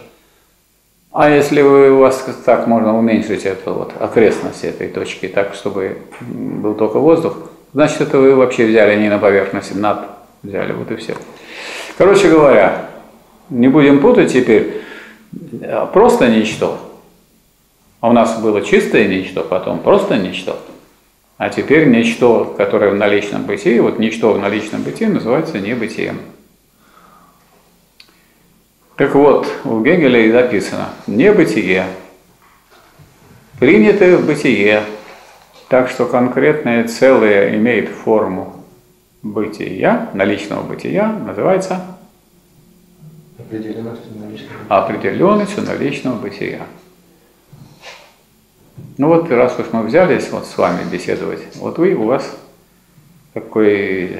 А если у вас так можно уменьшить эту вот окрестность этой точки, так, чтобы был только воздух, значит, это вы вообще взяли не на поверхности, над взяли, вот и все. Короче говоря, не будем путать теперь просто ничто. А у нас было чистое ничто, потом просто ничто. А теперь ничто, которое в наличном бытии, вот ничто в наличном бытии называется небытием. Так вот, у Гегеля и записано «небытие», принятое в бытие, так что конкретное целое имеет форму бытия, наличного бытия, называется определенностью наличного бытия. Ну вот, раз уж мы взялись вот с вами беседовать, вот вы, у вас такой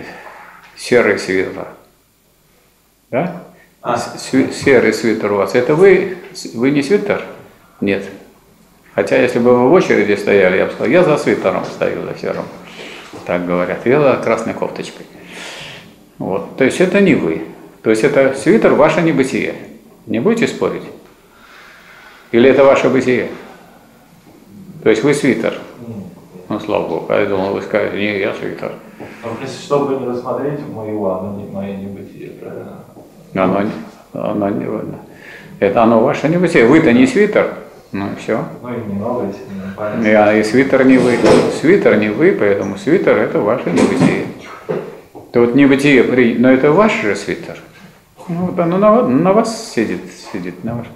серый свитер, да? Серый свитер у вас. Это вы не свитер? Нет. Хотя, если бы вы в очереди стояли, я бы сказал, я за свитером стою, за серым. Так говорят. Я за красной кофточкой. Вот. То есть это не вы. То есть это свитер ваше небытие. Не будете спорить? Или это ваше бытие? То есть вы свитер? Ну, слава богу. Я думал, вы скажете, не, я свитер. Чтобы не рассмотреть моего, оно не мое небытие, правильно? Оно не видно. Это оно ваше не бытие. Вы-то не свитер. Ну и все. Ну и немного, если не понятно. И свитер не вы. Свитер не вы, поэтому свитер это ваше небытие. То вот небытие при. Но это ваш же свитер. Ну вот оно на вас сидит на вас.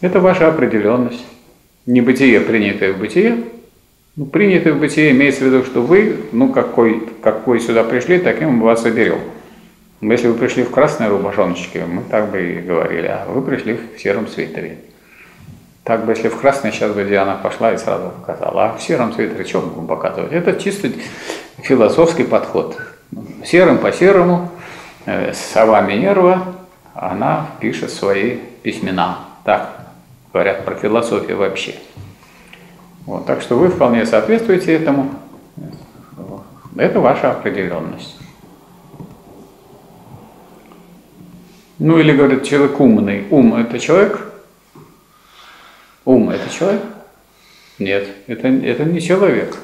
Это ваша определенность. Небытие, принятое в бытие. Ну, принятое в бытие имеется в виду, что вы, ну какой сюда пришли, таким мы вас и берем. Если вы пришли в красной рубашоночке, мы так бы и говорили, а вы пришли в сером свитере. Так бы, если в красной, сейчас бы Диана пошла и сразу показала. А в сером свитере что мы будем показывать? Это чисто философский подход. Серым по серому, сова Минерва, она пишет свои письмена. Так говорят про философию вообще. Вот, так что вы вполне соответствуете этому. Это ваша определенность. Ну или говорят, человек умный. Ум – это человек? Ум – это человек? Нет, это не человек.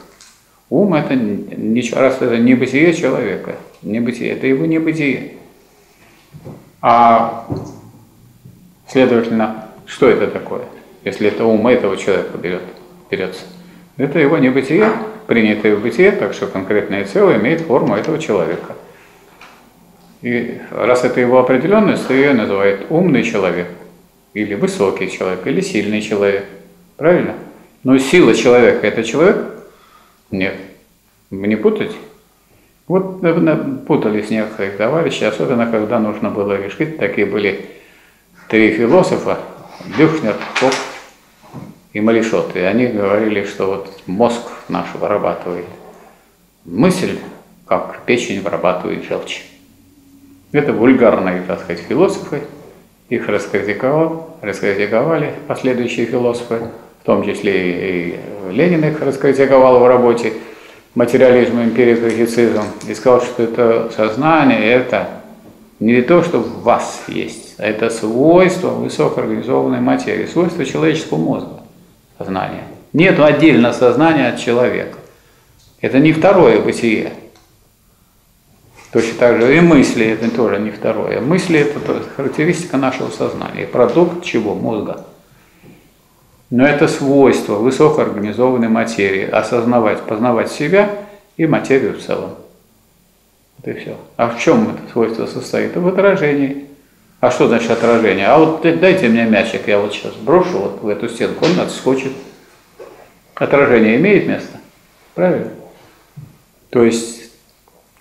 Ум – это не, раз это не бытие человека, не бытие, это его не бытие. А следовательно, что это такое? Если это ум этого человека берется, это его не бытие, принятое в бытие, так что конкретное целое имеет форму этого человека. И раз это его определенность, то ее называют умный человек, или высокий человек, или сильный человек. Правильно? Но сила человека – это человек? Нет. Вы не путать? Вот путались некоторые товарищи, особенно когда нужно было решить. Такие были три философа – Бюхнер, Попов и Малишот. И они говорили, что вот мозг наш вырабатывает мысль, как печень вырабатывает желчь. Это вульгарные, так сказать, философы, их раскритиковали последующие философы, в том числе и Ленин их раскритиковал в работе «Материализм, эмпирикритицизм», и сказал, что это сознание, это не то, что в вас есть, Это свойство высокоорганизованной материи, свойство человеческого мозга, сознания. Нет отдельно сознания от человека. Это не второе бытие. Точно так же и мысли, это тоже не второе. Мысли – это характеристика нашего сознания, продукт чего? Мозга. Но это свойство высокоорганизованной материи – осознавать, познавать себя и материю в целом. Вот и все. А в чем это свойство состоит? В отражении. А что значит отражение? А вот дайте мне мячик, я вот сейчас брошу вот в эту стенку, он отскочит. Отражение имеет место? Правильно? То есть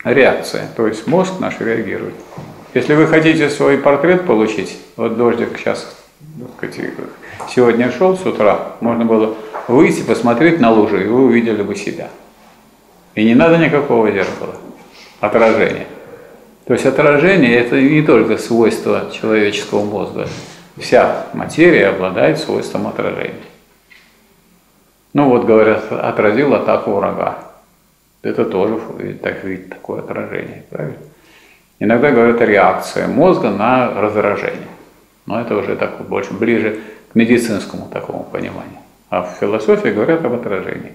реакция, то есть мозг наш реагирует. Если вы хотите свой портрет получить, вот дождик сейчас, сегодня шел с утра, можно было выйти, посмотреть на лужу, и вы увидели бы себя. И не надо никакого зеркала. Отражение. То есть отражение – это не только свойство человеческого мозга. Вся материя обладает свойством отражения. Ну вот, говорят, отразил атаку врага. Это тоже так видит такое отражение, правильно? Иногда говорят реакция мозга на раздражение. Но это уже так больше, ближе к медицинскому такому пониманию. А в философии говорят об отражении.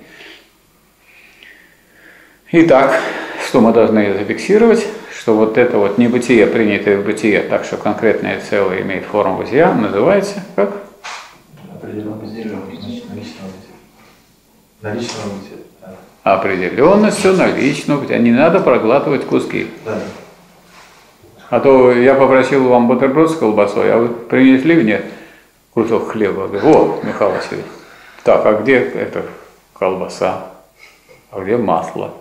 Итак, что мы должны зафиксировать? Что вот это вот небытие, принятое в бытие, так что конкретное целое имеет форму бытия, называется как? Определенностью наличного бытия. Не надо проглатывать куски. Да. А то я попросил вам бутерброд с колбасой, а вы принесли мне кусок хлеба. О, Михаил Васильевич, так, а где эта колбаса? А где масло?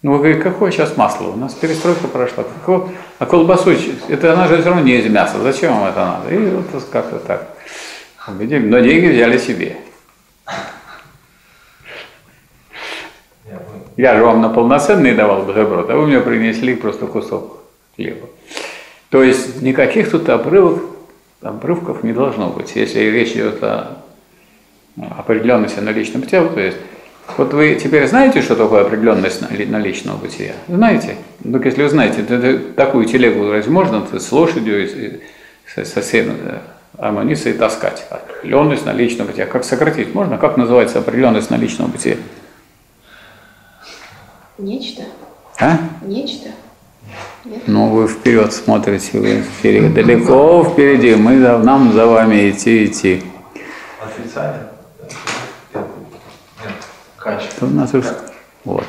Ну, вы говорите, какое сейчас масло? У нас перестройка прошла. Какого? А колбасу, это она же все равно не из мяса. Зачем вам это надо? И вот как-то так. Но деньги взяли себе. Я же вам на полноценный давал бутерброд, а вы мне принесли просто кусок хлеба. То есть никаких тут обрывков не должно быть. Если речь идет о определенности наличного бытия, то есть вот вы теперь знаете, что такое определенность наличного бытия? Знаете? Ну, если вы знаете, то такую телегу разве можно с лошадью, со всеми амуницией таскать? Определенность наличного бытия. Как сократить можно? Как называется определенность наличного бытия? Нечто. А? Нечто. Нет. Ну, вы вперед смотрите, вы вперед. Далеко впереди. Нам за вами идти. Отрицание. Что у нас уж... Вот.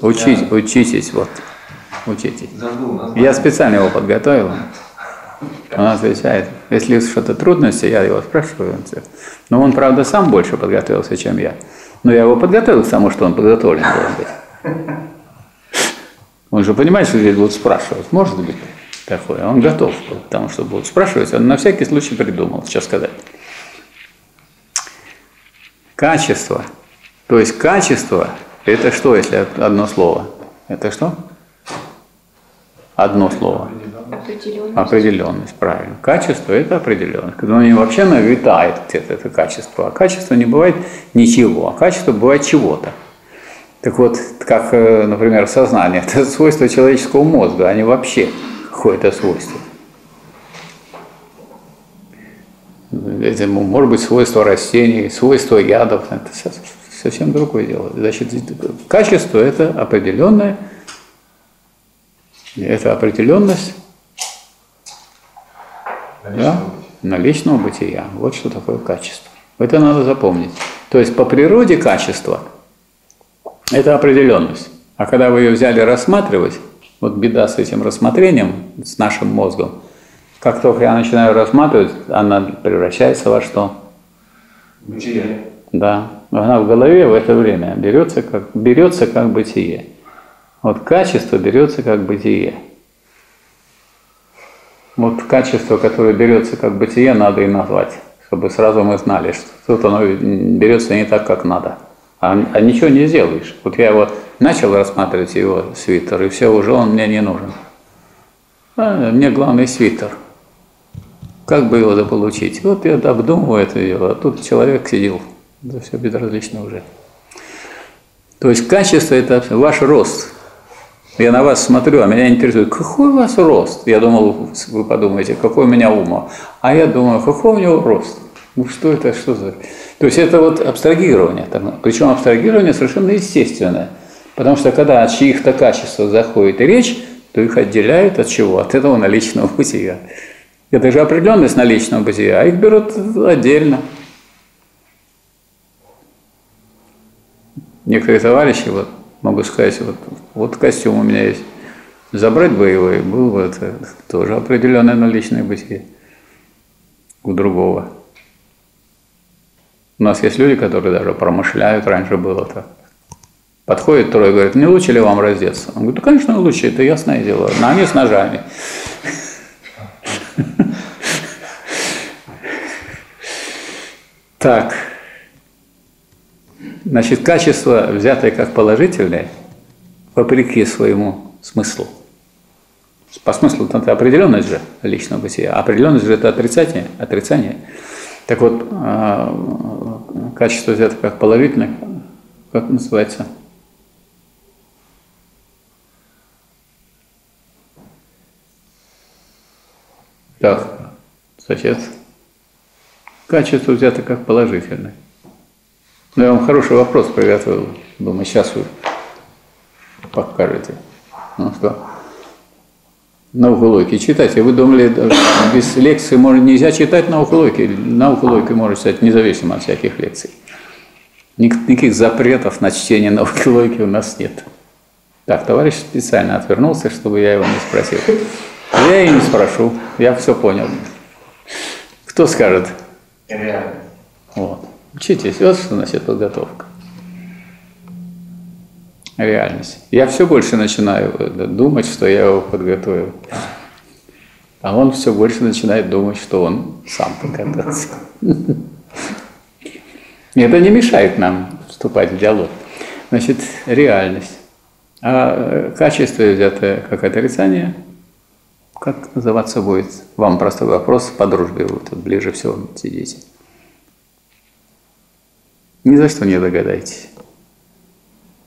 Учитесь, вот. Учитесь. Я специально его подготовил. Он отвечает. Если что-то трудности, я его спрашиваю. Но он, правда, сам больше подготовился, чем я. Но я его подготовил к тому, что он подготовлен должен быть. Он же понимает, что здесь будут спрашивать. Может быть такое? Он готов к тому, что будут спрашивать. Он на всякий случай придумал, сейчас сказать. Качество. То есть качество – это что, если одно слово? Это что? Одно слово. Определенность. Определенность, правильно. Качество – это определенность. Когда оно вообще витает где-то, это качество. А качество не бывает ничего, а качество бывает чего-то. Так вот, как, например, сознание – это свойство человеческого мозга, а не вообще какое-то свойство. Это может быть свойство растений, свойство ядов – это совсем другое дело. Значит, качество – это определенное, это определенность наличного бытия. Вот что такое качество. Это надо запомнить. То есть по природе качество – это определенность. А когда вы ее взяли рассматривать, вот беда с этим рассмотрением, с нашим мозгом, как только я начинаю рассматривать, она превращается во что? Бытие. Да. Она в голове в это время берется как бытие. Вот качество берется как бытие. Вот качество, которое берется как бытие, надо и назвать, чтобы сразу мы знали, что тут оно берется не так, как надо. А ничего не сделаешь. Вот я его начал рассматривать, его свитер, и все, уже он мне не нужен. А мне главный свитер. Как бы его заполучить? Вот я обдумываю это дело, а тут человек сидел. Да все безразлично уже. То есть качество – это ваш рост. Я на вас смотрю, а меня интересует, какой у вас рост? Я думал, вы подумаете, какой у меня ум. А я думаю, какой у него рост? Ну что это, что за... То есть это вот абстрагирование. Причем абстрагирование совершенно естественное. Потому что когда от чьих-то качеств заходит речь, то их отделяют от чего? От этого наличного бытия. Это же определенность наличного бытия, а их берут отдельно. Некоторые товарищи, вот, могу сказать, вот костюм у меня есть, забрать бы его, и был бы это тоже определенное наличное бытие у другого. У нас есть люди, которые даже промышляют, раньше было так. Подходит трое, говорит, не лучше ли вам раздеться? Он говорит, да, конечно, лучше, это ясное дело, но они с ножами. Так, значит, качество, взятое как положительное, вопреки своему смыслу. По смыслу это определенность же личного бытия, определенность же это отрицание. Так вот, качество, взятое как положительное, как называется? Так, значит, качество взято как положительное. Но я вам хороший вопрос приготовил. Думаю, сейчас вы покажете. Ну что? Науку логики читайте. Вы думали, без лекции нельзя читать науку логики? Науку логики можно читать независимо от всяких лекций. Никаких запретов на чтение науки логики у нас нет. Так, товарищ специально отвернулся, чтобы я его не спросил. Я и не спрошу, я все понял. Кто скажет? Реально. Вот. Учитесь, вот что значит подготовка. Реальность. Я все больше начинаю думать, что я его подготовил. А он все больше начинает думать, что он сам подготовился. Это не мешает нам вступать в диалог. Значит, реальность. А качество взятое как отрицание. Как называться будет? Вам простой вопрос, по дружбе вы тут ближе всего сидите. Ни за что не догадайтесь.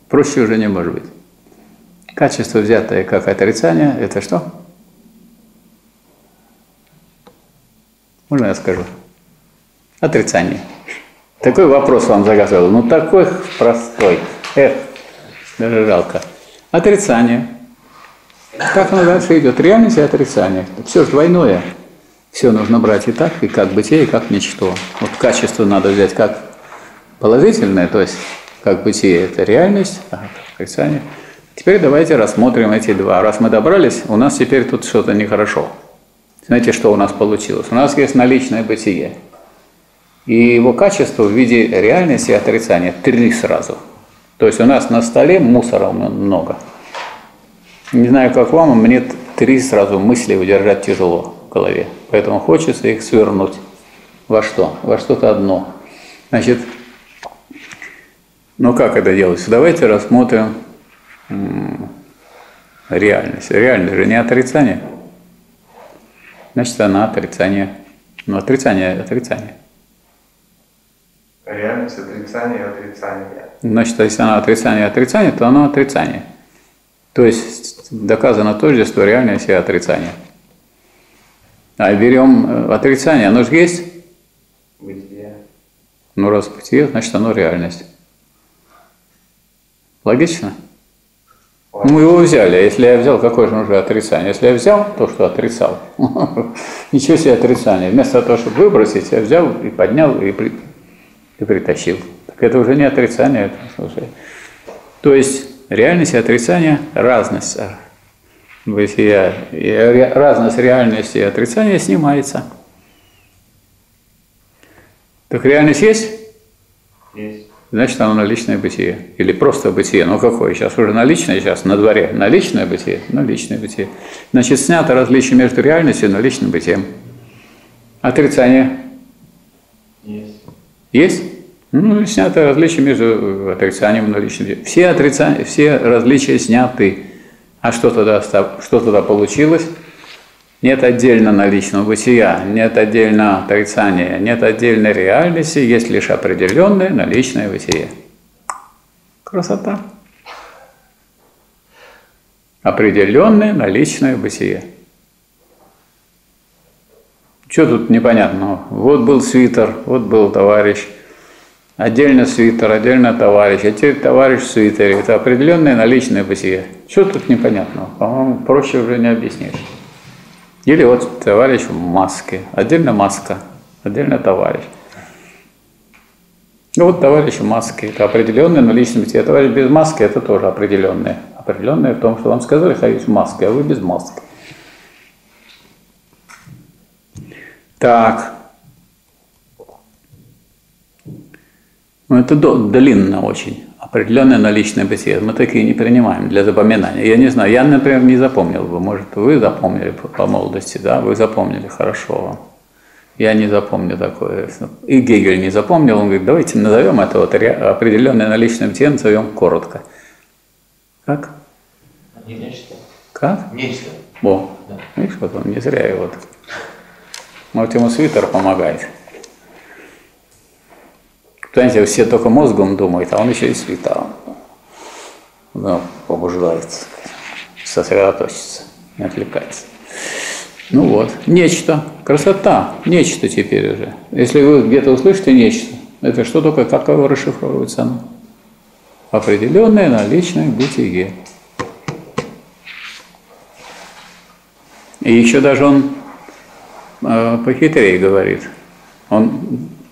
Проще уже не может быть. Качество, взятое как отрицание, это что? Можно я скажу? Отрицание. Такой вопрос вам заготовил. Ну такой простой. Эх, даже жалко. Отрицание. Так оно дальше идет. Реальность и отрицание. Все же двойное. Все нужно брать и так, и как бытие, и как ничто. Вот качество надо взять как положительное, то есть как бытие – это реальность, а отрицание. Теперь давайте рассмотрим эти два. Раз мы добрались, у нас теперь тут что-то нехорошо. Знаете, что у нас получилось? У нас есть наличное бытие. И его качество в виде реальности и отрицания. Три сразу. То есть у нас на столе мусора много. Не знаю, как вам, а мне три сразу мысли удержать тяжело в голове. Поэтому хочется их свернуть во что? Во что-то одно. Значит, ну как это делается? Давайте рассмотрим реальность. Реальность же не отрицание. Значит, она отрицание. Ну, отрицание. Реальность, отрицание. Значит, если она отрицание, то оно отрицание. То есть доказано тождество реальности и отрицания. А берем отрицание, оно же есть? Бытие. Ну раз бытие, значит оно реальность. Логично? Ладно. Мы его взяли, а если я взял, какое же уже отрицание? Если я взял то, что отрицал, ничего себе отрицание. Вместо того, чтобы выбросить, я взял и поднял и притащил. Так это уже не отрицание. То есть... Реальность и отрицание – разность. Разность реальности и отрицания снимается. Так реальность есть? Есть. Значит, оно наличное бытие. Или просто бытие. Ну какое? Сейчас уже наличное, сейчас на дворе. Наличное бытие? Наличное бытие. Значит, снято различие между реальностью и наличным бытием. Отрицание? Есть. Есть? Ну, снято различие между отрицанием и наличным. Все различия сняты. А что тогда получилось? Нет отдельно наличного бытия, нет отдельно отрицания, нет отдельной реальности, есть лишь определенное наличное бытие. Красота. определенное наличное бытие. Что тут непонятного? Вот был свитер, вот был товарищ, отдельно свитер, отдельно товарищ, а теперь товарищ в свитере. Это определенное наличное бытие. Что тут непонятного? По-моему, проще уже не объяснишь. Или вот товарищ в маске, отдельно маска, отдельно товарищ. Ну вот товарищ в маске, это определенное наличное бытие, а товарищ без маски, это тоже определенное. Определенное в том, что вам сказали ходить в маске, а вы без маски. Так, ну это длинно очень, определенное наличное бытие, мы такие не принимаем для запоминания. Я не знаю, я, например, не запомнил бы, может, вы запомнили по молодости, да, вы запомнили, хорошо. Я не запомню такое. И Гегель не запомнил, он говорит, давайте назовем это вот определенное наличное бытие, назовем коротко. Как? Нечто. Как? Нечто. О, да. Видишь, вот он не зря его. Может, ему свитер помогает. Понимаете, все только мозгом думают, а он еще и свитером. Ну, побуждается, сосредоточиться, не отвлекается. Ну вот, нечто, красота, нечто теперь уже. Если вы где-то услышите нечто, это что только, как его расшифровывается оно? Определенное наличное бытие. И еще даже он похитрее говорит. Он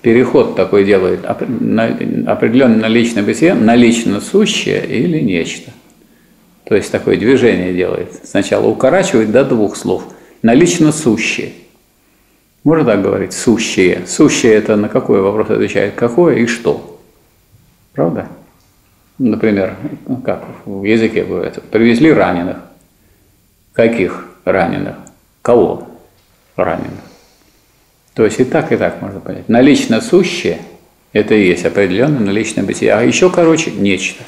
переход такой делает. Определенное наличное бытие, налично сущее или нечто. То есть такое движение делает. Сначала укорачивает до двух слов. Налично сущее. Можно так говорить? Сущее. Сущее – это на какой вопрос отвечает? Какое и что? Правда? Например, как в языке бывает. Привезли раненых. Каких раненых? Кого раненых? То есть и так можно понять. Налично сущее – это и есть определенное наличное бытие. А еще, короче, нечто.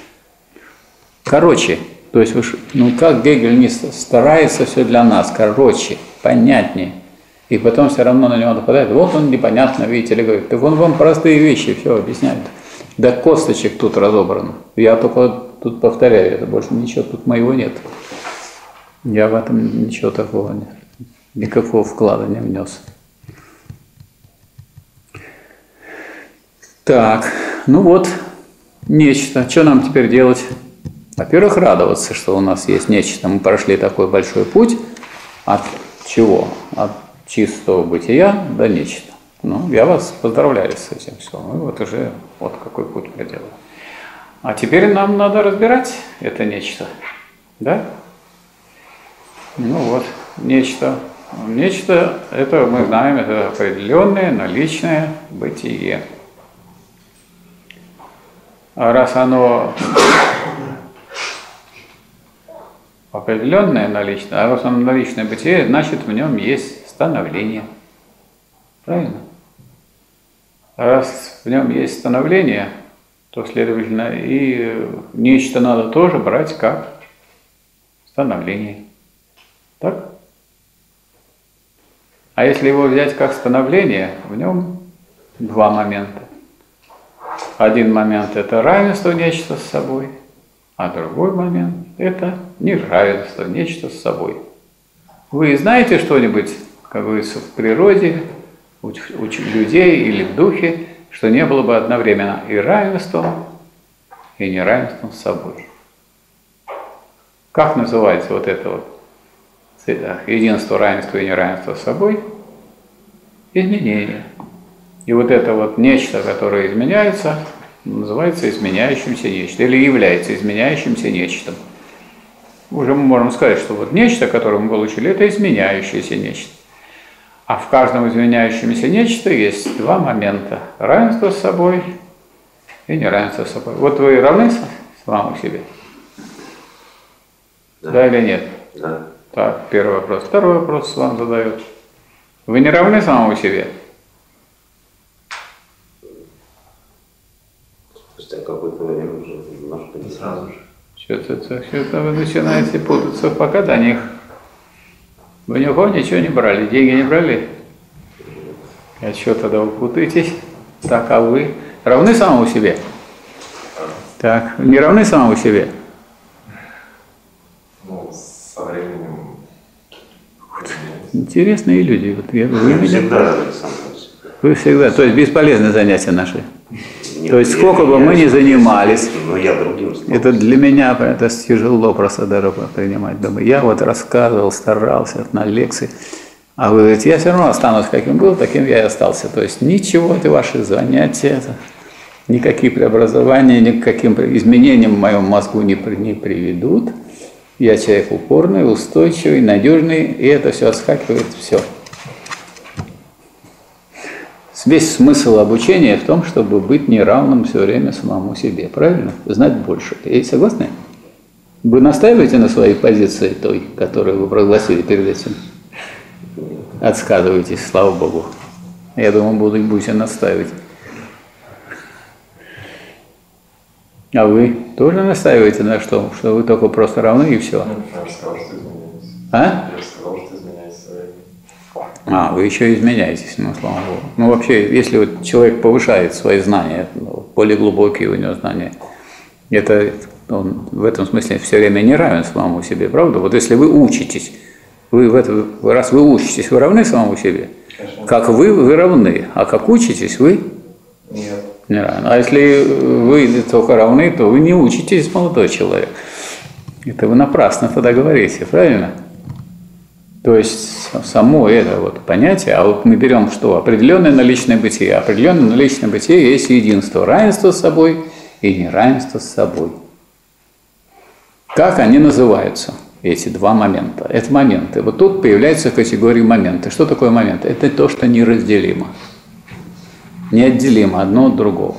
Короче. То есть, ну как Гегель не старается все для нас, короче, понятнее, и потом все равно на него нападает. Вот он непонятно, видите ли, говорит. Так он вам простые вещи все объясняет. Да косточек тут разобрано. Я только тут повторяю, это больше ничего тут моего нет. Я в этом ничего такого нет, никакого вклада не внес. Так, ну вот, нечто. Что нам теперь делать? Во-первых, радоваться, что у нас есть нечто. Мы прошли такой большой путь. От чего? От чистого бытия до нечто. Ну, я вас поздравляю с этим всем. Мы вот уже вот какой путь проделали. А теперь нам надо разбирать это нечто. Да? Ну вот, нечто. Нечто, это мы знаем, это определенное наличное бытие. А раз оно... определенное наличное, а раз оно наличное бытие, значит в нем есть становление. Правильно? Раз в нем есть становление, то, следовательно, и нечто надо тоже брать как становление. Так? А если его взять как становление, в нем два момента. Один момент – это равенство нечто с собой. А другой момент – это неравенство, нечто с собой. Вы знаете что-нибудь, как говорится, в природе, у людей или в духе, что не было бы одновременно и равенством, и неравенством с собой? Как называется вот это вот единство, равенство и неравенство с собой? Изменение. И вот это вот нечто, которое изменяется, называется изменяющимся нечто, или является изменяющимся нечто. Уже мы можем сказать, что вот нечто, которое мы получили, это изменяющееся нечто. А в каждом изменяющемся нечто есть два момента. Равенство с собой и неравенство с собой. Вот вы равны самому себе? Да, да или нет? Да. Так, первый вопрос. Второй вопрос вам задает. Вы не равны самому себе? Какое-то время уже немножко не сразу же. Что-то вы начинаете путаться в показаниях. Вы ни у кого ничего не брали, деньги не брали? А что тогда вы путаетесь? Так, а вы равны самому себе? Так, не равны самому себе? Интересные люди. Вот я, вы всегда, Александр Ильич. Вы всегда. То есть бесполезны занятия наши. Нет, то есть сколько бы мы ни занимались. Но я другим словом. Это для меня это тяжело просто даже принимать. Думаю, я вот рассказывал, старался на лекции. А вы говорите, я все равно останусь каким был, таким я и остался. То есть ничего, это ваши занятия, никакие преобразования, никаким изменениям в моем мозгу не приведут. Я человек упорный, устойчивый, надежный, и это все отскакивает, все. Весь смысл обучения в том, чтобы быть неравным все время самому себе, правильно? Знать больше. И согласны? Вы настаиваете на своей позиции той, которую вы прогласили перед этим? Отсказываетесь, слава Богу. Я думаю, будете настаивать. А вы тоже настаиваете на что? Что вы только просто равны и все? Я же сказал, что изменяетесь. А? Я же сказал, что изменяете свои. А, вы еще изменяетесь, ну, слава Богу. Ну, вообще, если вот человек повышает свои знания, более глубокие у него знания, это он в этом смысле все время не равен самому себе, правда? Вот если вы учитесь, вы в этом, раз вы учитесь, вы равны самому себе? Конечно. Как вы равны, а как учитесь, вы? Нет. Не равны. А если вы только равны, то вы не учитесь, молодой человек. Это вы напрасно тогда говорите, правильно? То есть само это вот понятие, а вот мы берем что? Определенное наличное бытие. Определенное наличное бытие есть единство, равенство с собой и неравенство с собой. Как они называются? Эти два момента. Это моменты. Вот тут появляется категория момента. Что такое момент? Это то, что неразделимо. Неотделимо одно от другого.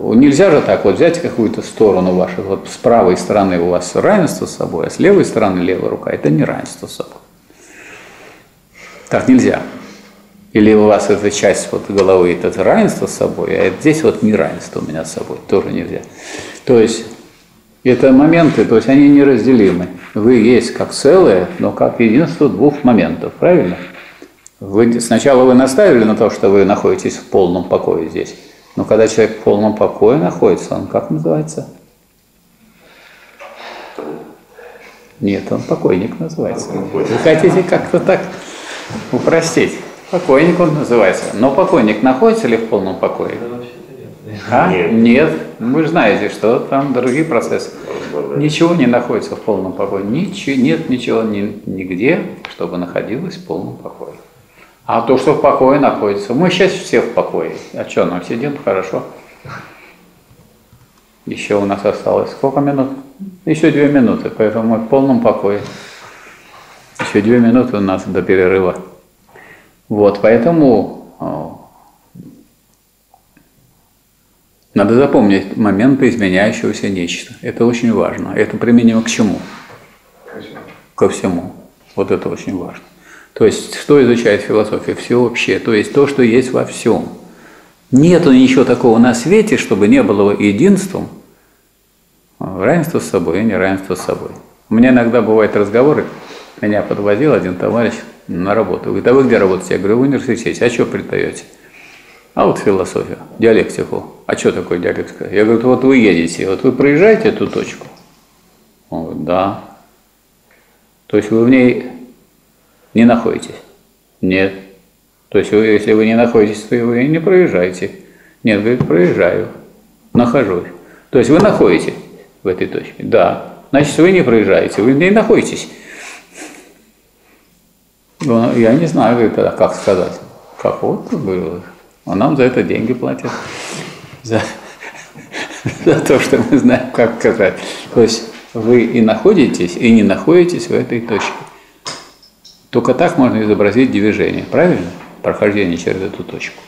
Нельзя же так вот взять какую-то сторону вашу. Вот с правой стороны у вас равенство с собой, а с левой стороны левая рука. Это не равенство с собой. Так нельзя. Или у вас эта часть вот головы, это равенство с собой, а здесь вот неравенство у меня с собой. Тоже нельзя. То есть... это моменты, то есть они неразделимы. Вы есть как целое, но как единство двух моментов, правильно? Сначала вы наставили на то, что вы находитесь в полном покое здесь. Но когда человек в полном покое находится, он как называется? Нет, он покойник называется. Вы хотите как-то так упростить? Покойник он называется. Но покойник находится ли в полном покое? А? Нет. Нет. Вы же знаете, что там другие процессы. Ничего не находится в полном покое. Нет ничего нигде, чтобы находилось в полном покое. А то, что в покое находится. Мы сейчас все в покое. А что, нам сидим? Хорошо. Еще у нас осталось сколько минут? Еще 2 минуты. Поэтому мы в полном покое. Еще 2 минуты у нас до перерыва. Вот, поэтому... надо запомнить моменты изменяющегося нечто. Это очень важно. Это применимо к чему? Ко всему. Вот это очень важно. То есть, что изучает философия? Всеобщее. То есть, то, что есть во всем. Нету ничего такого на свете, чтобы не было единством. Равенство с собой и неравенство с собой. У меня иногда бывают разговоры. Меня подвозил один товарищ на работу. Говорит, а вы где работаете? Я говорю, в университете. А что преподаете? А вот философия, диалектику. А что такое диалектика? Я говорю, вот вы едете, вот вы проезжаете эту точку? Он говорит, да. То есть вы в ней не находитесь? Нет. То есть вы, если вы не находитесь, то вы не проезжаете. Нет, говорит, проезжаю, нахожусь. То есть вы находитесь в этой точке? Да. Значит, вы не проезжаете, вы в ней находитесь. Я не знаю, говорит, а как сказать. Как вот было. А нам за это деньги платят, за то, что мы знаем, как сказать. То есть вы и находитесь, и не находитесь в этой точке. Только так можно изобразить движение, правильно? Прохождение через эту точку.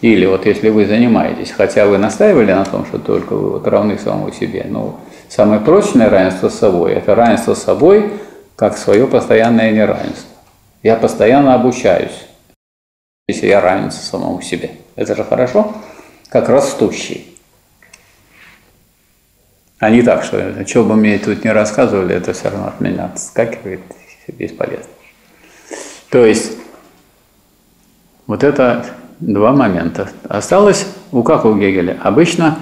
Или вот если вы занимаетесь, хотя вы настаивали на том, что только вы вот равны самому себе, но самое прочное равенство с собой – это равенство с собой, как свое постоянное неравенство. Я постоянно обучаюсь. Если я равен самому себе. Это же хорошо, как растущий. А не так, что бы мне тут не рассказывали, это все равно от меня отскакивает, бесполезно. То есть, вот это два момента. Осталось, как у Гегеля, обычно,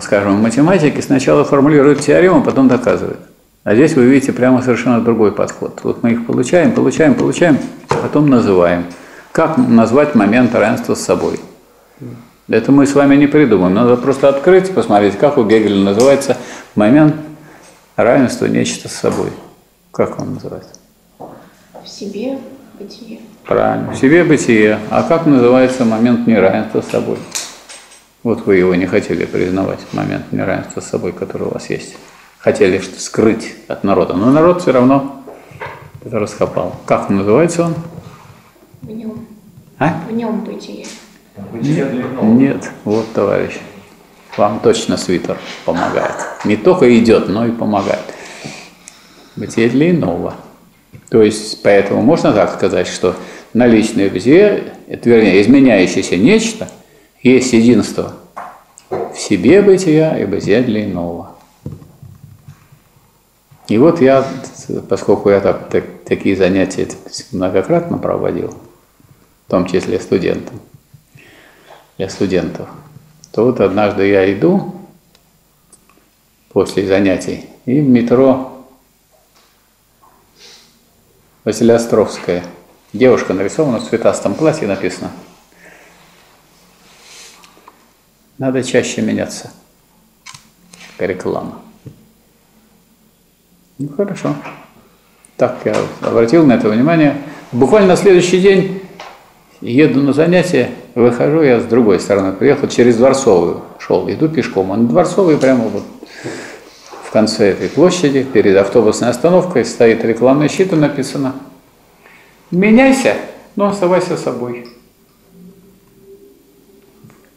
скажем, в математике сначала формулируют теорему, потом доказывают. А здесь вы видите прямо совершенно другой подход. Вот мы их получаем, получаем, получаем, потом называем. Как назвать момент равенства с собой? Это мы с вами не придумаем. Надо просто открыть и посмотреть, как у Гегеля называется момент равенства нечто с собой. Как он называется? В себе бытие. Правильно. В себе бытие. А как называется момент неравенства с собой? Вот вы его не хотели признавать, момент неравенства с собой, который у вас есть. Хотели скрыть от народа. Но народ все равно это раскопал. Как называется он? В нем. А? В нем бытие. Нет, вот, товарищ, вам точно свитер помогает. Не только идет, но и помогает. Бытие для иного. То есть, поэтому можно так сказать, что наличное бытие, это, вернее, изменяющееся нечто, есть единство в себе бытия и бытия для иного. И вот я, поскольку я такие занятия многократно проводил, в том числе студентам, для студентов, то вот однажды я иду после занятий, и в метро Василиостровская девушка нарисована в цветастом платье, написано: «Надо чаще меняться», как реклама. Ну хорошо, так я обратил на это внимание. Буквально на следующий день еду на занятия, выхожу я с другой стороны, приехал через Дворцовую, шел, иду пешком, а на Дворцовой прямо вот в конце этой площади, перед автобусной остановкой, стоит рекламный щит и написано: «Меняйся, но оставайся собой».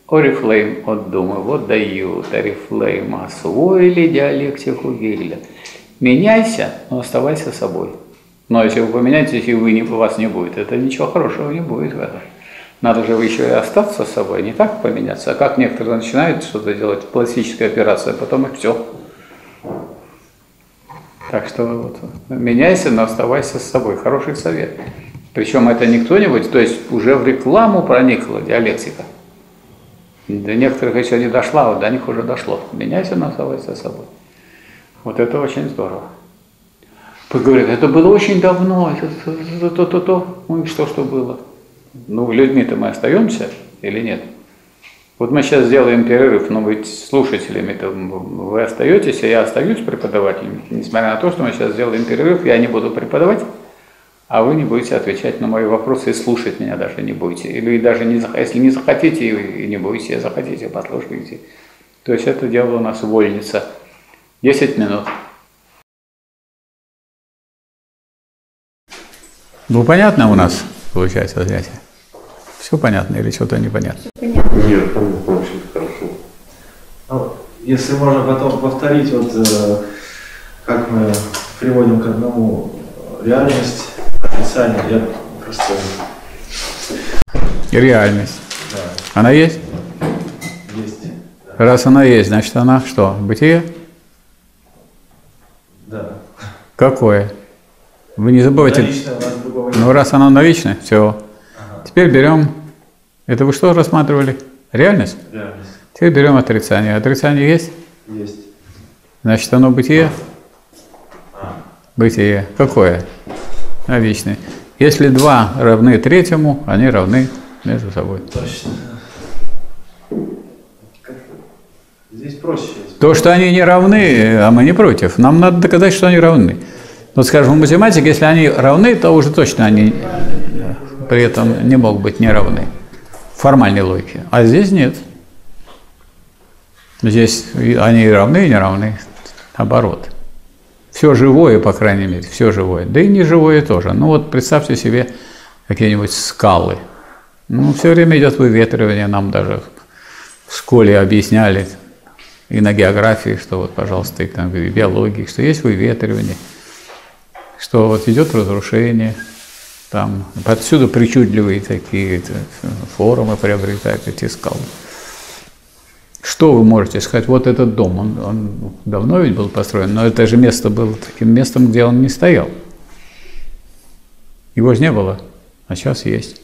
Орифлейм от Думы, вот дают Орифлейма, освоили диалектику Гегеля. Меняйся, но оставайся собой. Но если вы поменяетесь, и вас не будет, это ничего хорошего не будет в этом. Надо же еще и остаться с собой, не так поменяться. А как некоторые начинают что-то делать, пластическая операция, потом и все. Так что вот, меняйся, но оставайся с собой. Хороший совет. Причем это не кто-нибудь, то есть уже в рекламу проникла диалектика. До некоторых еще не дошла, а до них уже дошло. Меняйся, но оставайся с собой. Вот это очень здорово. Пусть говорят, это было очень давно, это то-то-то. Ну и что было? Ну, людьми-то мы остаемся или нет? Вот мы сейчас сделаем перерыв, но быть слушателями-то вы остаетесь, а я остаюсь преподавателем. Несмотря на то, что мы сейчас сделаем перерыв, я не буду преподавать, а вы не будете отвечать на мои вопросы и слушать меня даже не будете. Или даже не, если не захотите и не будете, а захотите, послушайте. То есть это дело у нас вольница. 10 минут. Ну, понятно у нас получается занятие? Все понятно или что-то непонятно? Понятно. Нет, понятно, очень хорошо. Ну, если можно потом повторить, вот как мы приводим к одному реальность, отрицание, я просто... Реальность. Да. Она есть? Есть. Да. Раз она есть, значит она что? Бытие? Да. Какое? Вы не забывайте. Ну, раз оно наличное, все. Ага. Теперь берем... Это вы что рассматривали? Реальность? Реальность. Теперь берем отрицание. Отрицание есть? Есть. Значит, оно бытие? А. Бытие. Какое? Наличное. Если 2 равны 3, они равны между собой. Точно. Здесь проще. То, что они не равны, а мы не против. Нам надо доказать, что они равны. Вот, скажем, в математике, если они равны, то уже точно они при этом не могут быть не равны. В формальной логике. А здесь нет. Здесь они равны и не равны. Наоборот. Все живое, по крайней мере, все живое. Да и неживое тоже. Ну вот представьте себе какие-нибудь скалы. Ну, все время идет выветривание. Нам даже в школе объясняли и на географии, что вот, пожалуйста, и там в биологии, что есть выветривание. Что вот идет разрушение, там, отсюда причудливые такие формы приобретают эти скалы. Что вы можете сказать? Вот этот дом, он давно ведь был построен, но это же место было таким местом, где он не стоял. Его же не было, а сейчас есть.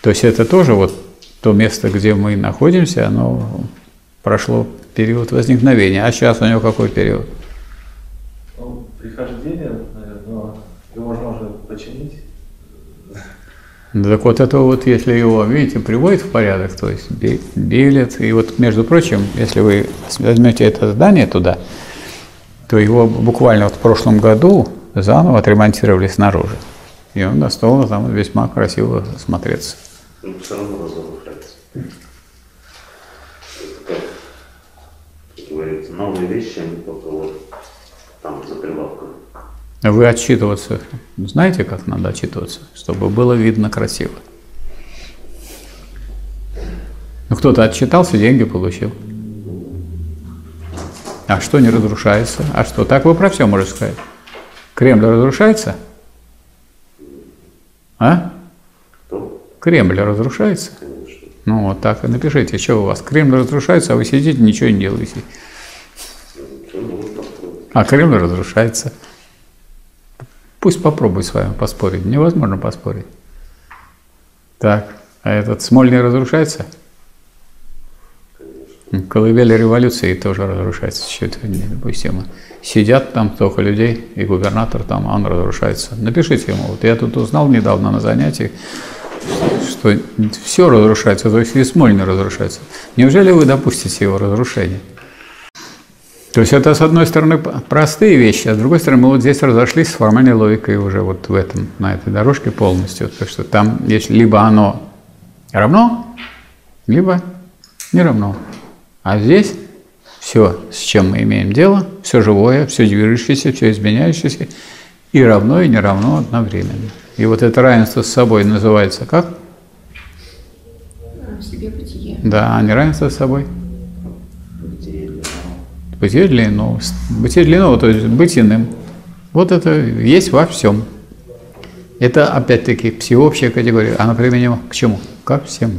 То есть это тоже вот то место, где мы находимся, оно прошло период возникновения, а сейчас у него какой период? Прихождение, наверное, но его можно уже починить. Так вот это вот, если его, видите, приводит в порядок, то есть белят. И вот, между прочим, если вы возьмете это здание туда, то его буквально вот в прошлом году заново отремонтировали снаружи. И он достойно там весьма красиво смотреться. Ну, все равно разговор хранится. Как говорится, новые вещи, они попробуют там за прилавком. Вы отчитываться знаете, как надо отчитываться, чтобы было видно красиво? Ну, кто-то отчитался, деньги получил. А что не разрушается? А что? Так вы про все можете сказать. Кремль разрушается? А? Кремль разрушается? Конечно. Ну, вот так и напишите, что у вас. Кремль разрушается, а вы сидите, ничего не делаете. А Кремль разрушается. Пусть попробует с вами поспорить. Невозможно поспорить. Так, а этот Смольный разрушается? Конечно. Колыбель революции тоже разрушается. Что это недопустимо. Сидят там столько людей, и губернатор там, он разрушается. Напишите ему. Вот я тут узнал недавно на занятии, что все разрушается, то есть и Смольный разрушается. Неужели вы допустите его разрушение? То есть это, с одной стороны, простые вещи, а с другой стороны, мы вот здесь разошлись с формальной логикой уже вот в этом, на этой дорожке полностью. Потому что там есть либо оно равно, либо не равно. А здесь все, с чем мы имеем дело, все живое, все движущееся, все изменяющееся, и равно, и не равно одновременно. И вот это равенство с собой называется как? В себе бытие. Да, а не равенство с собой? Бытие для иного. Бытие для иного, то есть быть иным. Вот это есть во всем. Это, опять-таки, всеобщая категория. Она применима к чему? Ко всему.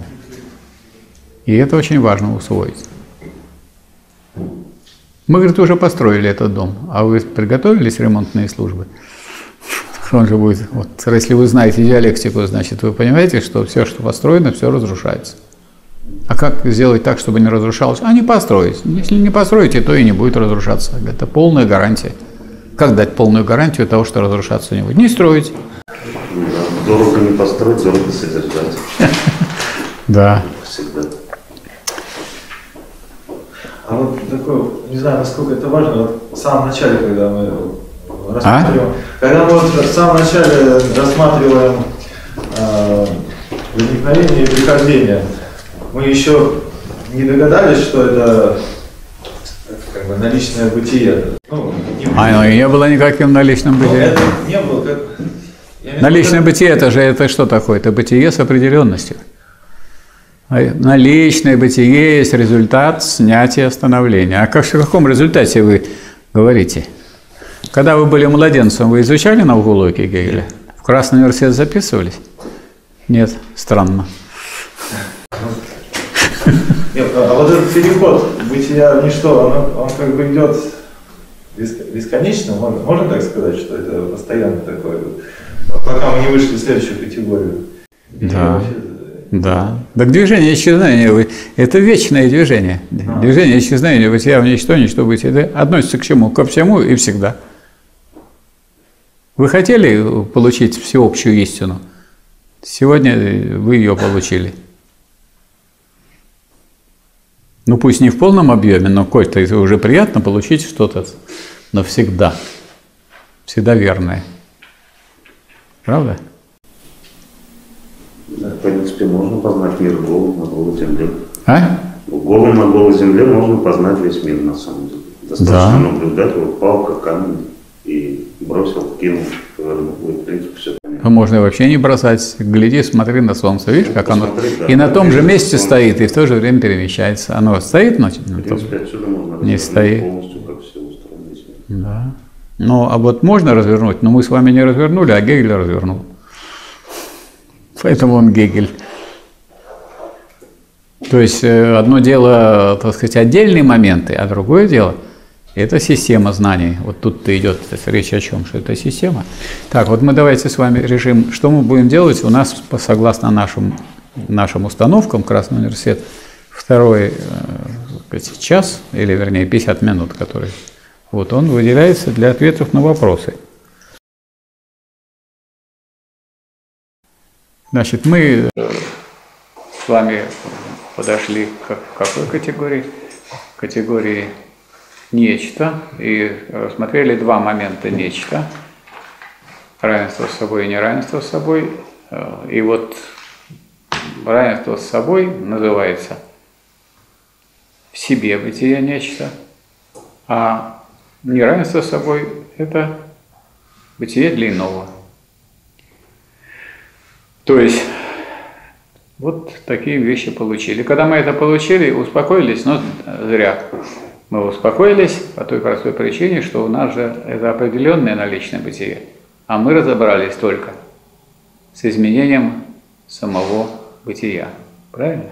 И это очень важно усвоить. Мы, говорит, уже построили этот дом, а вы приготовились ремонтные службы? Он же будет, вот, если вы знаете диалектику, значит, вы понимаете, что все, что построено, все разрушается. А как сделать так, чтобы не разрушалось? А не построить. Если не построите, то и не будет разрушаться. Это полная гарантия. Как дать полную гарантию того, что разрушаться не будет? Не строить. Дорого не построить, дорого содержать. Да. Всегда. А вот такое, не знаю, насколько это важно, вот в самом начале, когда мы рассматриваем, в самом начале рассматриваем возникновение и прихождение, мы еще не догадались, что это как бы наличное бытие. Ну, оно и не было никаким наличным бытием. Это не было, как... Наличное бытие, это же это что такое? Это бытие с определенностью. Наличное бытие есть результат снятия становления. А как, в каком результате вы говорите? Когда вы были младенцем, вы изучали науку логики Гегеля? В Красный университет записывались? Нет, странно. Нет, а вот этот переход бытия в ничто, он как бы идет бесконечно, можно так сказать, что это постоянно такое, пока мы не вышли в следующую категорию. Да, да. Так движение исчезновения, это вечное движение. Движение исчезновения, бытия в ничто, ничто бытия, относится к чему? Ко всему и всегда. Вы хотели получить всеобщую истину? Сегодня вы ее получили. Ну, пусть не в полном объеме, но какой-то уже приятно получить что-то навсегда. Всегда верное. Правда? Да, в принципе, можно познать мир голым на голой земле. А? Голым на голой земле можно познать весь мир, на самом деле. Достаточно наблюдать, вот палка, камень, и бросил, кинул, в принципе, все понятно. Можно вообще не бросать. Гляди, смотри на солнце, видишь, как оно и на том же месте стоит, и в то же время перемещается. Оно стоит, но в принципе, отсюда можно не стоит. Полностью, как все устроено. Да. Ну, а вот можно развернуть, но мы с вами не развернули, а Гегель развернул. Поэтому он Гегель. То есть одно дело, так сказать, отдельные моменты, а другое дело – это система знаний. Вот тут-то идет речь о чем, что это система. Так, вот мы давайте с вами решим, что мы будем делать. У нас, согласно нашим установкам, Красный университет, второй час, или вернее 50 минут, который, вот он выделяется для ответов на вопросы. Значит, мы с вами подошли к какой категории? К категории «нечто» и рассмотрели два момента «нечто». Равенство с собой и неравенство с собой. И вот равенство с собой называется в себе бытие нечто, а неравенство с собой – это бытие для иного. То есть вот такие вещи получили. Когда мы это получили, успокоились, но зря. Мы успокоились по той простой причине, что у нас же это определенное наличное бытие. А мы разобрались только с изменением самого бытия. Правильно?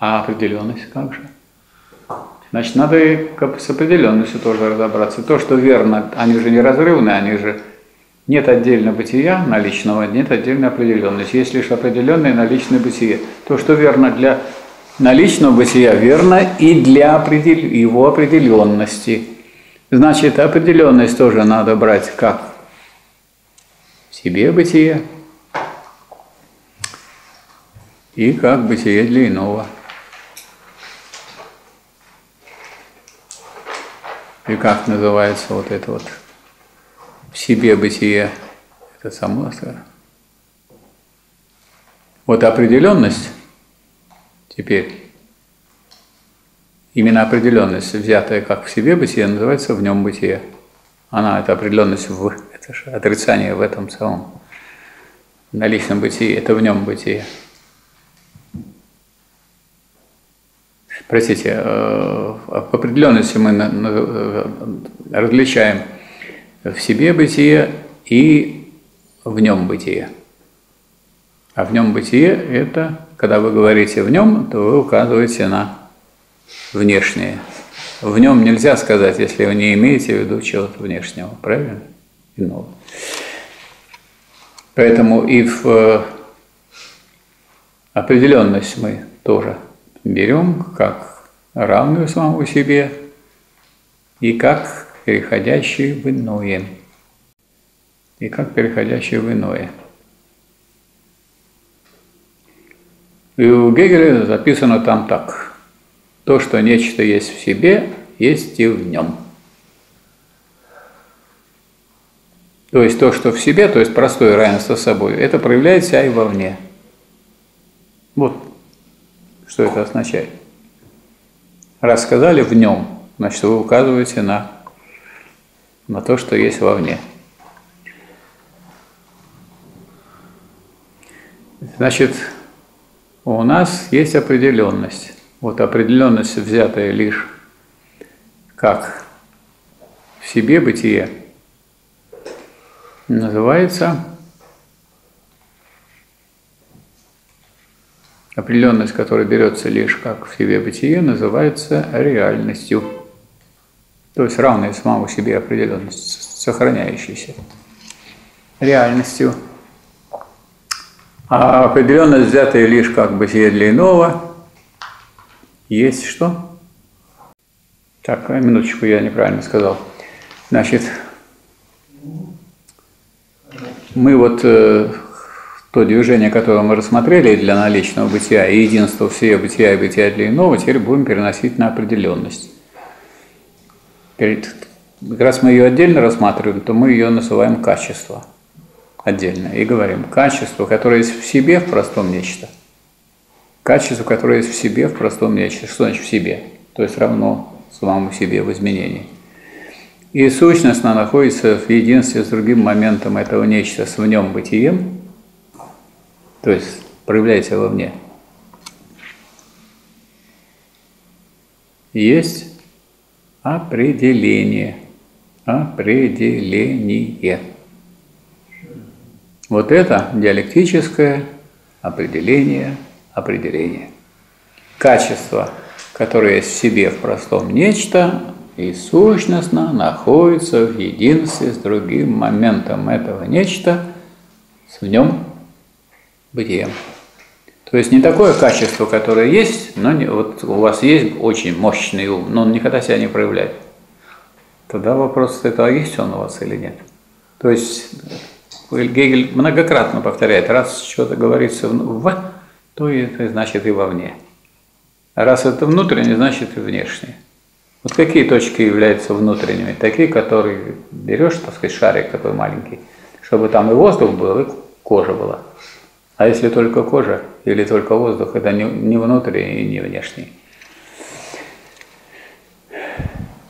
А определенность как же? Значит, надо и с определенностью тоже разобраться. То, что верно, они же неразрывны, они же... Нет отдельно бытия наличного, нет отдельной определенности. Есть лишь определенное наличное бытие. То, что верно для наличного бытия, верно и для его определенности. Значит, определенность тоже надо брать как в себе бытие и как бытие для иного. И как называется вот это вот в себе бытие, это само собой. Вот определенность теперь, именно определенность, взятая как в себе бытие, называется в нем бытие. Она, это определенность в, это же отрицание в этом самом наличном бытии, это в нем бытие. Простите, в определенности мы различаем в себе бытие и в нем бытие. А в нем бытие – это, когда вы говорите «в нем», то вы указываете на внешнее. В нем нельзя сказать, если вы не имеете в виду чего-то внешнего, правильно? Иного. Поэтому и в определенность мы тоже берем как равную самому себе и как переходящие в иное. И как переходящие в иное. И у Гегеля записано там так. То, что нечто есть в себе, есть и в нем. То есть то, что в себе, то есть простое равенство с собой, это проявляется и вовне. Вот что это означает. Раз сказали «в нем», значит, вы указываете на то, что есть вовне. Значит, у нас есть определенность. Вот определенность, взятая лишь как в себе бытие, называется определенность, которая берется лишь как в себе бытие, называется реальностью. То есть равная самому себе определенность, сохраняющаяся реальностью. А определенность, взятая лишь как бытие для иного, есть что? Так, минуточку, я неправильно сказал. Значит, мы вот то движение, которое мы рассмотрели для наличного бытия и единства всея бытия и бытия для иного, теперь будем переносить на определенность. Как раз мы ее отдельно рассматриваем, то мы ее называем качество отдельно. И говорим, качество, которое есть в себе, в простом нечто. Качество, которое есть в себе, в простом нечто. Что значит в себе? То есть равно самому себе в изменении. И сущность, она находится в единстве с другим моментом этого нечто, с в нем бытием, то есть проявляется вовне. Есть определение. Определение. Вот это диалектическое определение. Определение. Качество, которое есть в себе в простом нечто, и сущностно находится в единстве с другим моментом этого нечто, в нем бытием. То есть не такое качество, которое есть, но не, вот у вас есть очень мощный ум, но он никогда себя не проявляет. Тогда вопрос, это есть он у вас или нет. То есть Гегель многократно повторяет, раз что-то говорится «в», то это значит и «вовне». А раз это внутреннее, значит и внешнее. Вот какие точки являются внутренними? Такие, которые берешь, так сказать, шарик такой маленький, чтобы там и воздух был, и кожа была. А если только кожа или только воздух, это не внутренний и не внешний.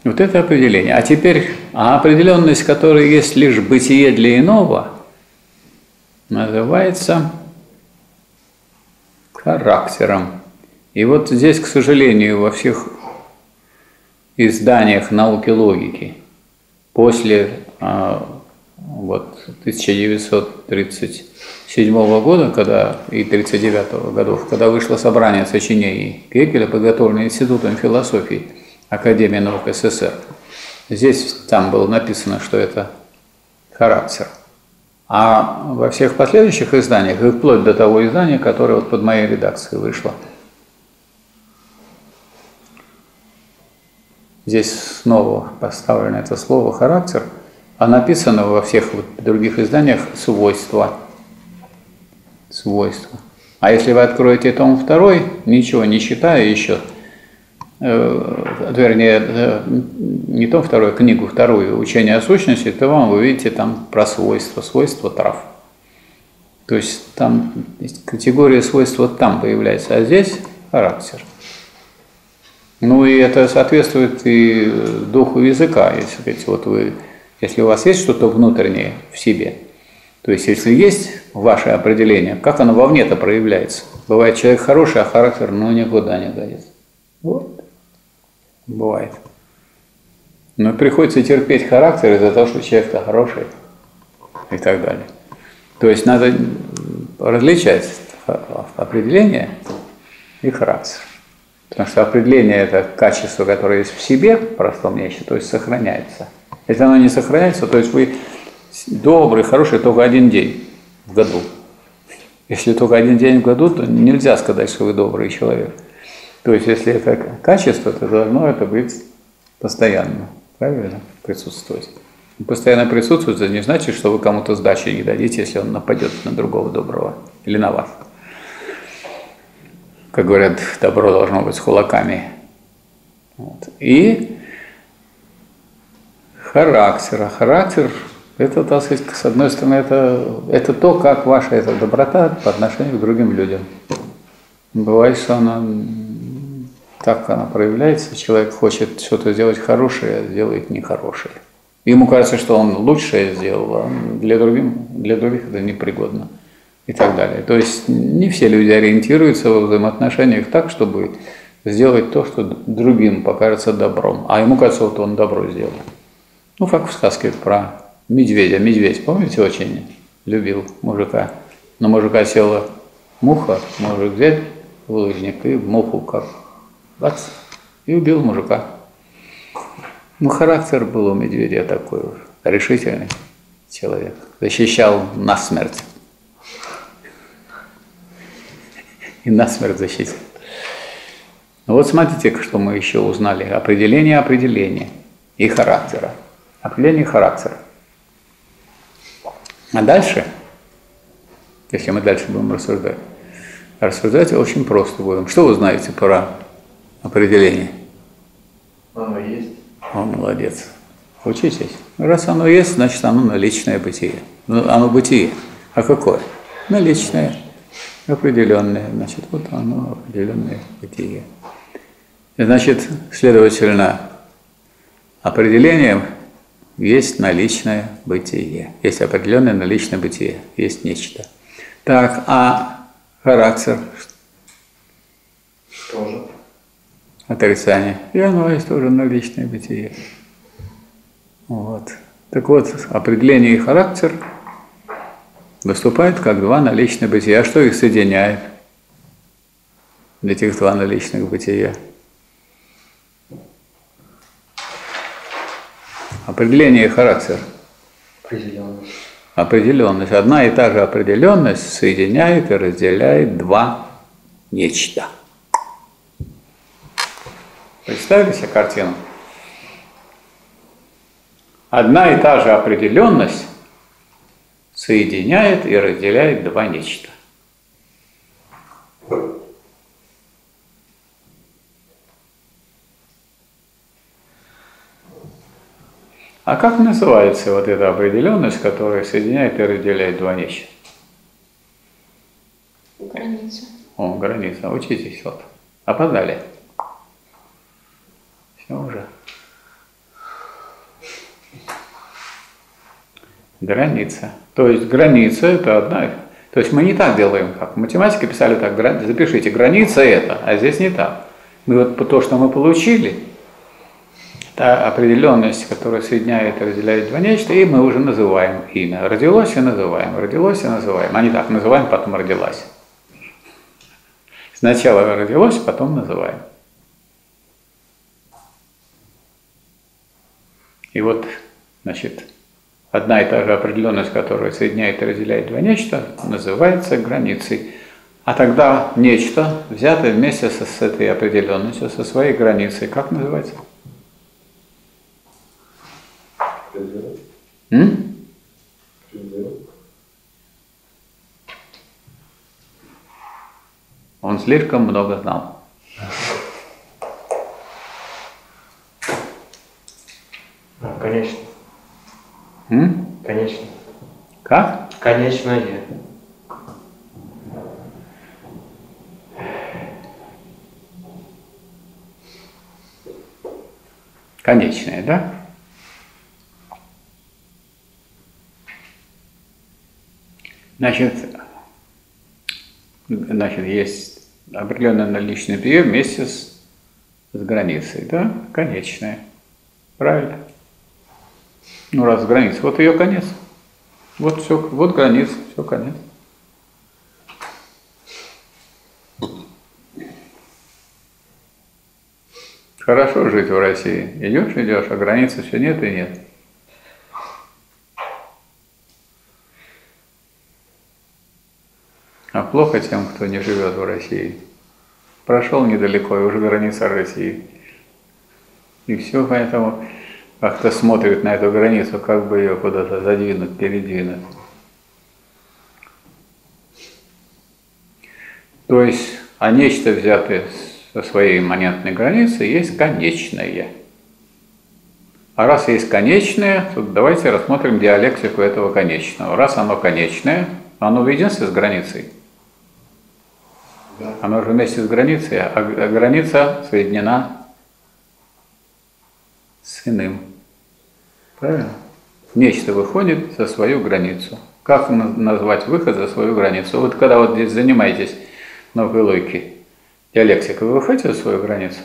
Вот это определение. А теперь определенность, которая есть лишь бытие для иного, называется характером. И вот здесь, к сожалению, во всех изданиях науки логики после вот 1937 года, когда и 1939 годов, когда вышло собрание сочинений Гегеля, подготовленное Институтом философии Академии наук СССР. Здесь там было написано, что это характер. А во всех последующих изданиях, и вплоть до того издания, которое вот под моей редакцией вышло, здесь снова поставлено это слово «характер», а написано во всех вот других изданиях «свойства». Свойства. А если вы откроете том 2, ничего не считая еще, вернее, не том 2, книгу 2, «Учение о сущности», то вам вы видите там про свойства, свойства трав. То есть там категория свойства там появляется, а здесь характер. Ну и это соответствует и духу языка, если, вот вы, если у вас есть что-то внутреннее в себе, то есть если есть ваше определение, как оно вовне-то проявляется? Бывает человек хороший, а характер ну никуда не годится. Вот, бывает. Но приходится терпеть характер из-за того, что человек-то хороший и так далее. То есть надо различать определение и характер. Потому что определение – это качество, которое есть в себе, в простом речи, то есть сохраняется. Если оно не сохраняется, то есть вы добрый, хороший только один день в году. Если только один день в году, то нельзя сказать, что вы добрый человек. То есть если это качество, то должно это быть постоянно, правильно, присутствовать. Постоянно присутствует, это не значит, что вы кому-то сдачи не дадите, если он нападет на другого доброго или на вас. Как говорят, добро должно быть с кулаками. Вот. И характер. А характер – это, так сказать, с одной стороны, это то, как ваша эта доброта по отношению к другим людям. Бывает, что она так она проявляется. Человек хочет что-то сделать хорошее, а делает нехорошее. Ему кажется, что он лучшее сделал, а для других это непригодно. И так далее. То есть не все люди ориентируются во взаимоотношениях так, чтобы сделать то, что другим покажется добром. А ему кажется, вот он добро сделал. Ну, как в сказке про медведя. Медведь, помните, очень любил мужика. На мужика села муха, мужик взял булыжник и муху как бац, и убил мужика. Ну, характер был у медведя такой уж, решительный человек. Защищал насмерть. И насмерть защитит. Вот смотрите, что мы еще узнали. Определение и характера. Определение характера. А дальше, если мы дальше будем рассуждать очень просто будем. Что вы знаете про определение? Оно есть. Он молодец. Учитесь. Раз оно есть, значит оно наличное бытие. Оно бытие. А какое? Наличное. Определенное, значит, вот оно определенное бытие. Значит, следовательно, определением есть наличное бытие. Есть определенное наличное бытие, есть нечто. Так, а характер? Тоже. Отрицание. И оно есть тоже наличное бытие. Вот. Так вот, определение и характер выступают как два наличных бытия. А что их соединяет, этих два наличных бытия? Определение и характер. Определенность. Определенность. Одна и та же определенность соединяет и разделяет два нечто. Представили себе картину? Одна и та же определенность соединяет и разделяет два нечто. А как называется вот эта определенность, которая соединяет и разделяет два нечто? Граница. О, граница. Учитесь, вот. Опоздали. Все уже. Граница. То есть граница это одна. То есть мы не так делаем, как в математике писали так, запишите, граница это, а здесь не так. И вот то, что мы получили, та определенность, которая соединяет и разделяет два нечто, и мы уже называем имя. Родилось и называем, родилось и называем. А не так, называем, потом родилась. Сначала родилось, потом называем. И вот, значит, одна и та же определенность, которая соединяет и разделяет два нечто, называется границей. А тогда нечто, взятое вместе с этой определенностью, со своей границей, как называется? Предел. Предел. Он слишком много знал. А, конечно. Конечно. Как? Конечно, я. Конечное, да? Значит, есть определенный наличный прием вместе с границей, да? Конечное. Правильно? Ну, раз граница, вот ее конец. Вот все, вот граница, все конец. Хорошо жить в России. Идешь, идешь, а границы все нет и нет. А плохо тем, кто не живет в России. Прошел недалеко, и уже граница России. И все, поэтому как-то смотрит на эту границу, как бы ее куда-то задвинуть, передвинуть. То есть, а нечто, взятое со своей имманентной границы, есть конечное. А раз есть конечное, то давайте рассмотрим диалектику этого конечного. Раз оно конечное, оно в единстве с границей. Оно же вместе с границей, а граница соединена с иным. Правильно? Нечто выходит за свою границу. Как назвать выход за свою границу? Вот когда вот здесь занимаетесь наукой логики, диалектикой, вы выходите за свою границу?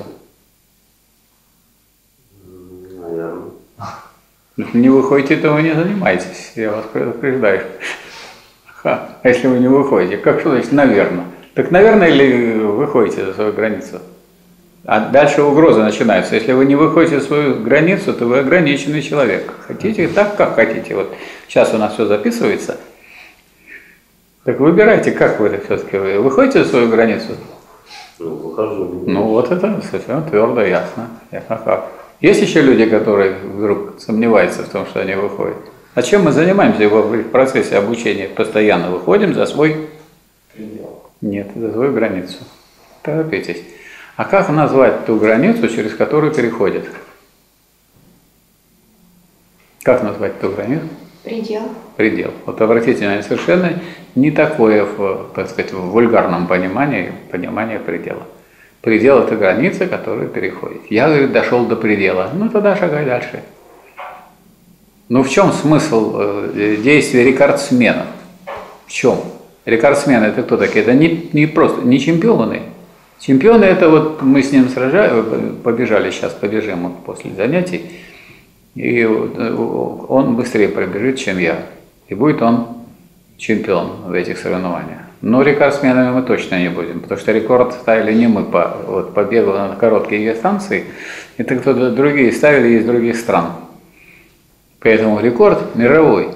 Наверное. Если не выходите, то вы не занимаетесь. Я вас предупреждаю. А если вы не выходите, как что значит «наверное»? Так, наверное, или выходите за свою границу? А дальше угроза начинается. Если вы не выходите за свою границу, то вы ограниченный человек. Хотите так, как хотите. Вот сейчас у нас все записывается. Так выбирайте, как вы это все-таки. Вы выходите за свою границу? Ну, выхожу. Ну, вот это совсем твердо, ясно. Ясно как. Есть еще люди, которые вдруг сомневаются в том, что они выходят? А чем мы занимаемся в процессе обучения? Постоянно выходим за свой предел. Нет, за свою границу. Торопитесь. А как назвать ту границу, через которую переходит? Как назвать ту границу? Предел. Предел. Вот обратите внимание, совершенно не такое, так сказать, в вульгарном понимании, понимание предела. Предел – это граница, которая переходит. Я, говорит, дошел до предела. Ну, тогда шагай дальше. Ну, в чем смысл действия рекордсменов? В чем? Рекордсмены – это кто такие? Это не чемпионы. Чемпионы – это вот мы с ним побежали, сейчас побежим вот после занятий, и он быстрее пробежит, чем я, и будет он чемпион в этих соревнованиях. Но рекордсменами мы точно не будем, потому что рекорд ставили не мы по бегу на короткие дистанции, это кто-то другие ставили из других стран. Поэтому рекорд мировой.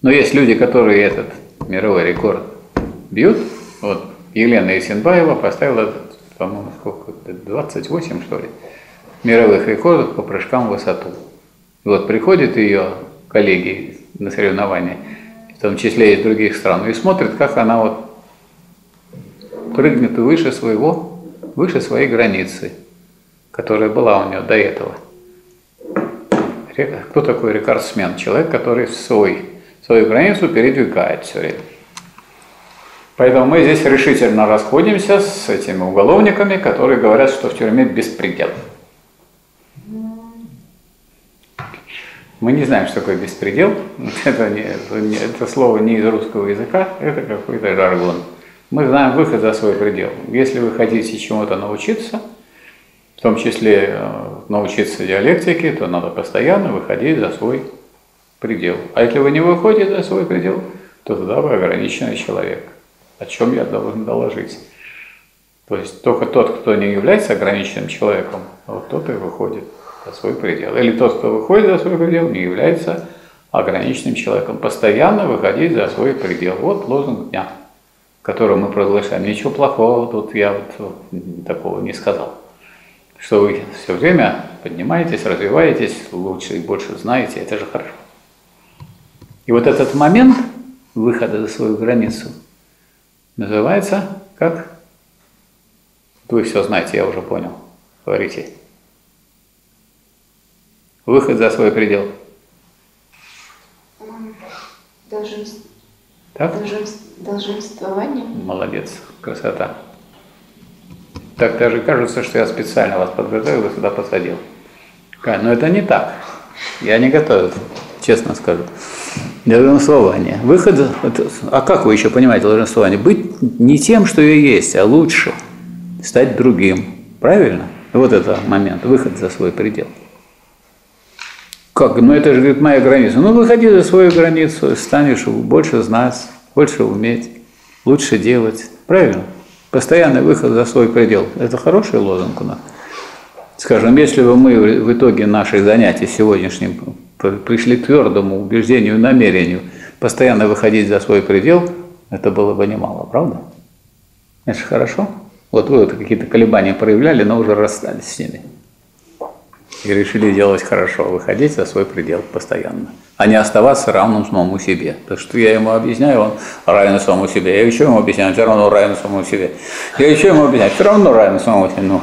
Но есть люди, которые этот мировой рекорд бьют. Вот Елена Исинбаева поставила, по-моему, сколько, 28, что ли, мировых рекордов по прыжкам в высоту. И вот приходят ее коллеги на соревнования в том числе и других стран, и смотрит, как она вот прыгнет выше своей границы, которая была у нее до этого. Кто такой рекордсмен? Человек, который свою границу передвигает все время. Поэтому мы здесь решительно расходимся с этими уголовниками, которые говорят, что в тюрьме беспредел. Мы не знаем, что такое беспредел. Это слово не из русского языка, это какой-то жаргон. Мы знаем выход за свой предел. Если вы хотите чему-то научиться, в том числе научиться диалектике, то надо постоянно выходить за свой предел. А если вы не выходите за свой предел, то тогда вы ограниченный человек. О чем я должен доложить? То есть только тот, кто не является ограниченным человеком, вот тот и выходит за свой предел. Или тот, кто выходит за свой предел, не является ограниченным человеком. Постоянно выходить за свой предел. Вот лозунг дня, который мы проглашаем. Ничего плохого тут я вот такого не сказал. Что вы все время поднимаетесь, развиваетесь, лучше и больше знаете, это же хорошо. И вот этот момент выхода за свою границу называется как? Вы все знаете, я уже понял. Говорите. Выход за свой предел. Долженствование. Молодец, красота. Так даже кажется, что я специально вас подготовил и сюда посадил. Но это не так. Я не готовил, честно скажу. Долженствование. Выход... А как вы еще понимаете долженствование? Быть не тем, что я есть, а лучше. Стать другим. Правильно? Вот это момент. Выход за свой предел. Как? Ну это же, говорит, моя граница. Ну выходи за свою границу, станешь больше знать, больше уметь, лучше делать. Правильно? Постоянный выход за свой предел. Это хороший лозунг у нас. Скажем, если бы мы в итоге наших занятий сегодняшним пришли к твердому убеждению, намерению постоянно выходить за свой предел, это было бы немало, правда? Это же хорошо. Вот вы вот какие-то колебания проявляли, но уже расстались с ними. И решили делать хорошо, выходить за свой предел постоянно, а не оставаться равным самому себе. Так что я ему объясняю, он равен самому себе. Я еще ему объясняю, он все равно равен самому себе. Я еще ему объясняю, все равно равен самому себе. Ну,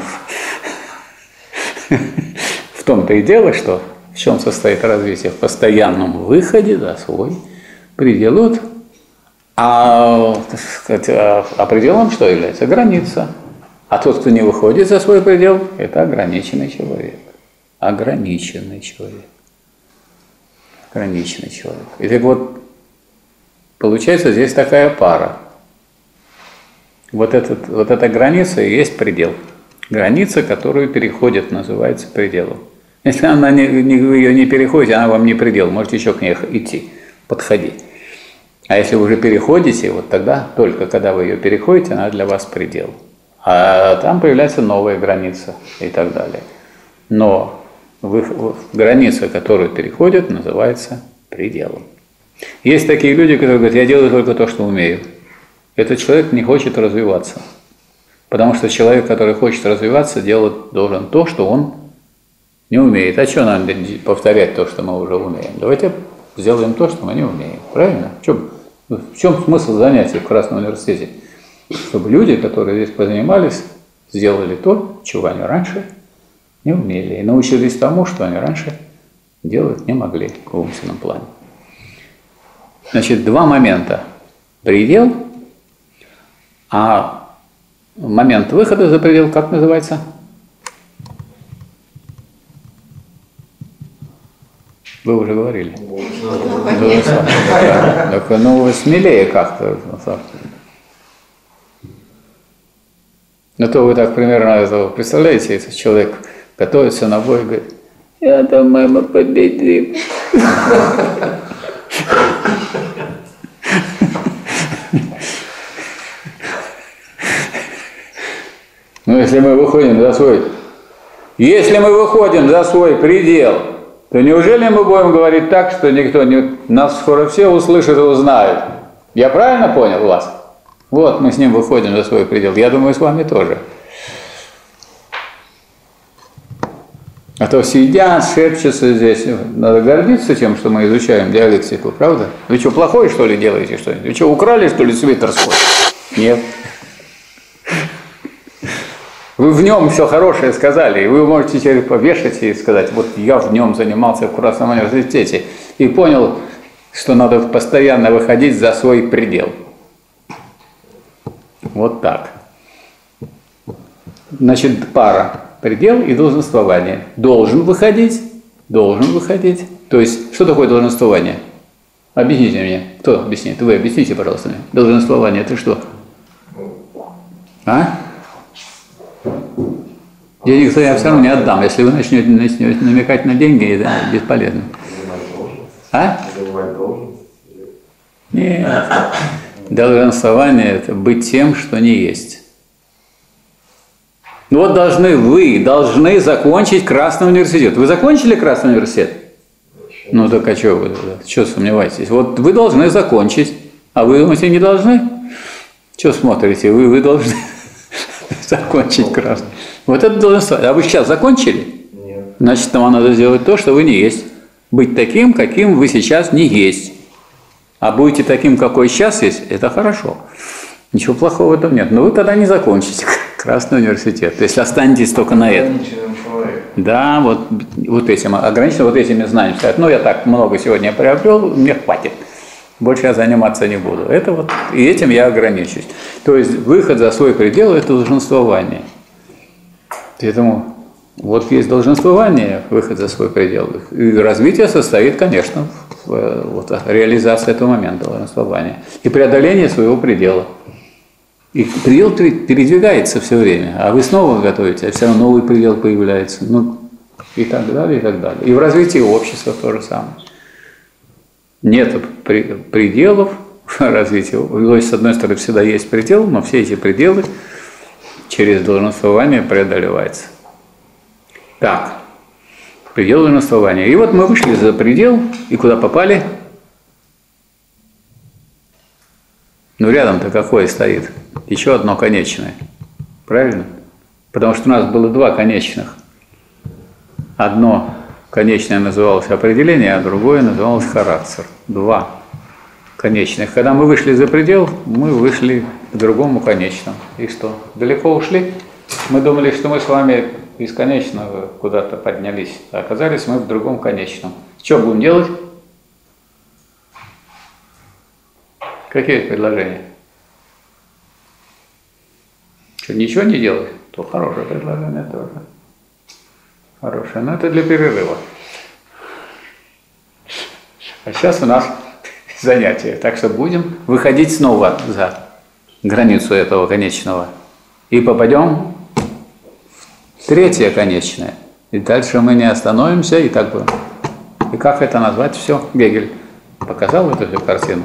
в том-то и дело, что в чем состоит развитие? В постоянном выходе за свой предел. А пределом что является? Граница. А тот, кто не выходит за свой предел, это ограниченный человек. Ограниченный человек. Ограниченный человек. И так вот, получается здесь такая пара. Вот эта граница и есть предел. Граница, которую переходит, называется пределом. Если она вы ее не переходите, она вам не предел. Можете еще к ней идти, подходить. А если вы уже переходите, вот тогда, только когда вы ее переходите, она для вас предел. А там появляется новая граница и так далее. Но граница, которую переходят, называется пределом. Есть такие люди, которые говорят, я делаю только то, что умею. Этот человек не хочет развиваться. Потому что человек, который хочет развиваться, делать должен то, что он не умеет. А что нам повторять то, что мы уже умеем? Давайте сделаем то, что мы не умеем. Правильно? В чем смысл занятий в Красном университете? Чтобы люди, которые здесь позанимались, сделали то, чего они раньше не умели, и научились тому, что они раньше делать не могли в умственном плане. Значит, два момента. Предел, а момент выхода за предел, как называется? Вы уже говорили. Ну, смелее как-то. Ну, то вы так примерно представляете, если человек готовится на бой и говорит, я думаю, мы победим. Ну, если мы выходим за свой предел, то неужели мы будем говорить так, что никто не... Нас скоро все услышат и узнают. Я правильно понял вас? Вот мы с ним выходим за свой предел. Я думаю, с вами тоже. А то все едят, шепчутся здесь. Надо гордиться тем, что мы изучаем диалектику, правда? Вы что, плохое, что ли, делаете что-нибудь? Вы что, украли, что ли, свитер свой? Нет. Вы в нем все хорошее сказали, и вы можете теперь повешать и сказать, вот я в нем занимался в Красном университете и понял, что надо постоянно выходить за свой предел. Вот так. Значит, пара. Предел и долженствование. Должен выходить. То есть, что такое долженствование? Объясните мне. Кто объяснит? Вы объясните, пожалуйста, мне. Долженствование – это что? А? Денег-то я все равно не отдам. Если вы начнете намекать на деньги, это бесполезно. А? Нет. Долженствование – это быть тем, что не есть. Ну вот вы должны закончить Красный университет. Вы закончили Красный университет? Ну так а что вы, что сомневаетесь? Вот вы должны закончить, а вы думаете, не должны? Что смотрите, вы должны закончить Красный. Вот это должно. А вы сейчас закончили? Нет. Значит, вам надо сделать то, что вы не есть. Быть таким, каким вы сейчас не есть. А будете таким, какой сейчас есть, это хорошо. Ничего плохого в этом нет. Но вы тогда не закончите Красный университет. То есть останетесь только на этом. Да, вот этим ограничено, вот этими знаниями. Ну, я так много сегодня приобрел, мне хватит. Больше я заниматься не буду. Это вот, и этим я ограничусь. То есть выход за свой предел – это долженствование. Поэтому вот есть долженствование, выход за свой предел. И развитие состоит, конечно, в вот, реализации этого момента долженствования. И преодоление своего предела. И предел передвигается все время, а вы снова готовите, а все равно новый предел появляется. Ну, и так далее, и так далее. И в развитии общества то же самое. Нет пределов развития. То есть, с одной стороны, всегда есть предел, но все эти пределы через долженствование преодолеваются. Так, предел долженствования. И вот мы вышли за предел, и куда попали? Ну, рядом-то какое стоит? Еще одно конечное. Правильно? Потому что у нас было два конечных. Одно конечное называлось определение, а другое называлось характер. Два конечных. Когда мы вышли за предел, мы вышли к другому конечному. И что? Далеко ушли? Мы думали, что мы с вами из конечного куда-то поднялись. А оказались мы в другом конечном. Что будем делать? Какие предложения? Что, ничего не делать? То хорошее предложение тоже. Хорошее, но это для перерыва. А сейчас у нас занятие. Так что будем выходить снова за границу этого конечного. И попадем в третье конечное. И дальше мы не остановимся, и так будем. И как это назвать? Все, Гегель показал эту всю картину.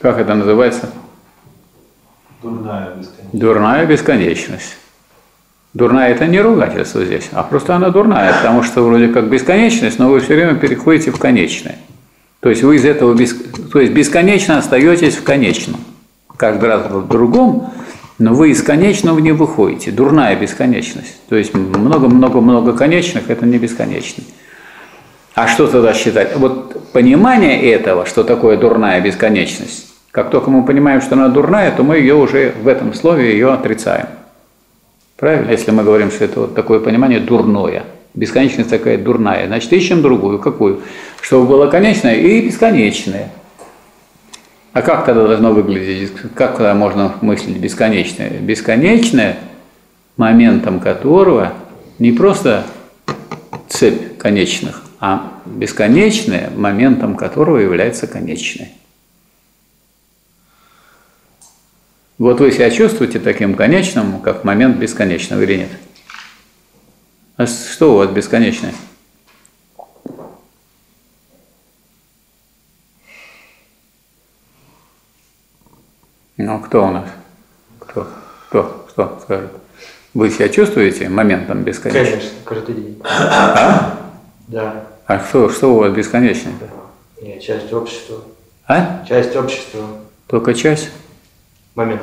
Как это называется? Дурная бесконечность. Дурная бесконечность. Дурная – это не ругательство здесь, а просто она дурная, потому что вроде как бесконечность, но вы все время переходите в конечное. То есть вы из этого бесконечно остаетесь в конечном. Каждый раз в другом, но вы из конечного не выходите. Дурная бесконечность. То есть много-много-много конечных – это не бесконечный. А что тогда считать? Вот понимание этого, что такое дурная бесконечность, как только мы понимаем, что она дурная, то мы ее уже в этом слове ее отрицаем. Правильно? Если мы говорим, что это вот такое понимание дурное. Бесконечность такая дурная. Значит, ищем другую. Какую? Чтобы было конечное и бесконечное. А как тогда должно выглядеть? Как тогда можно мыслить бесконечное? Бесконечное, моментом которого не просто цепь конечных, а бесконечное, моментом которого является конечное. Вот вы себя чувствуете таким конечным, как момент бесконечного или нет? А что у вас бесконечное? Ну, кто у нас? Кто скажет? Вы себя чувствуете моментом бесконечным? Конечно, каждый день. А? Да. А что у вас бесконечное-то? Нет, часть общества. А? Часть общества. Только часть? Момент.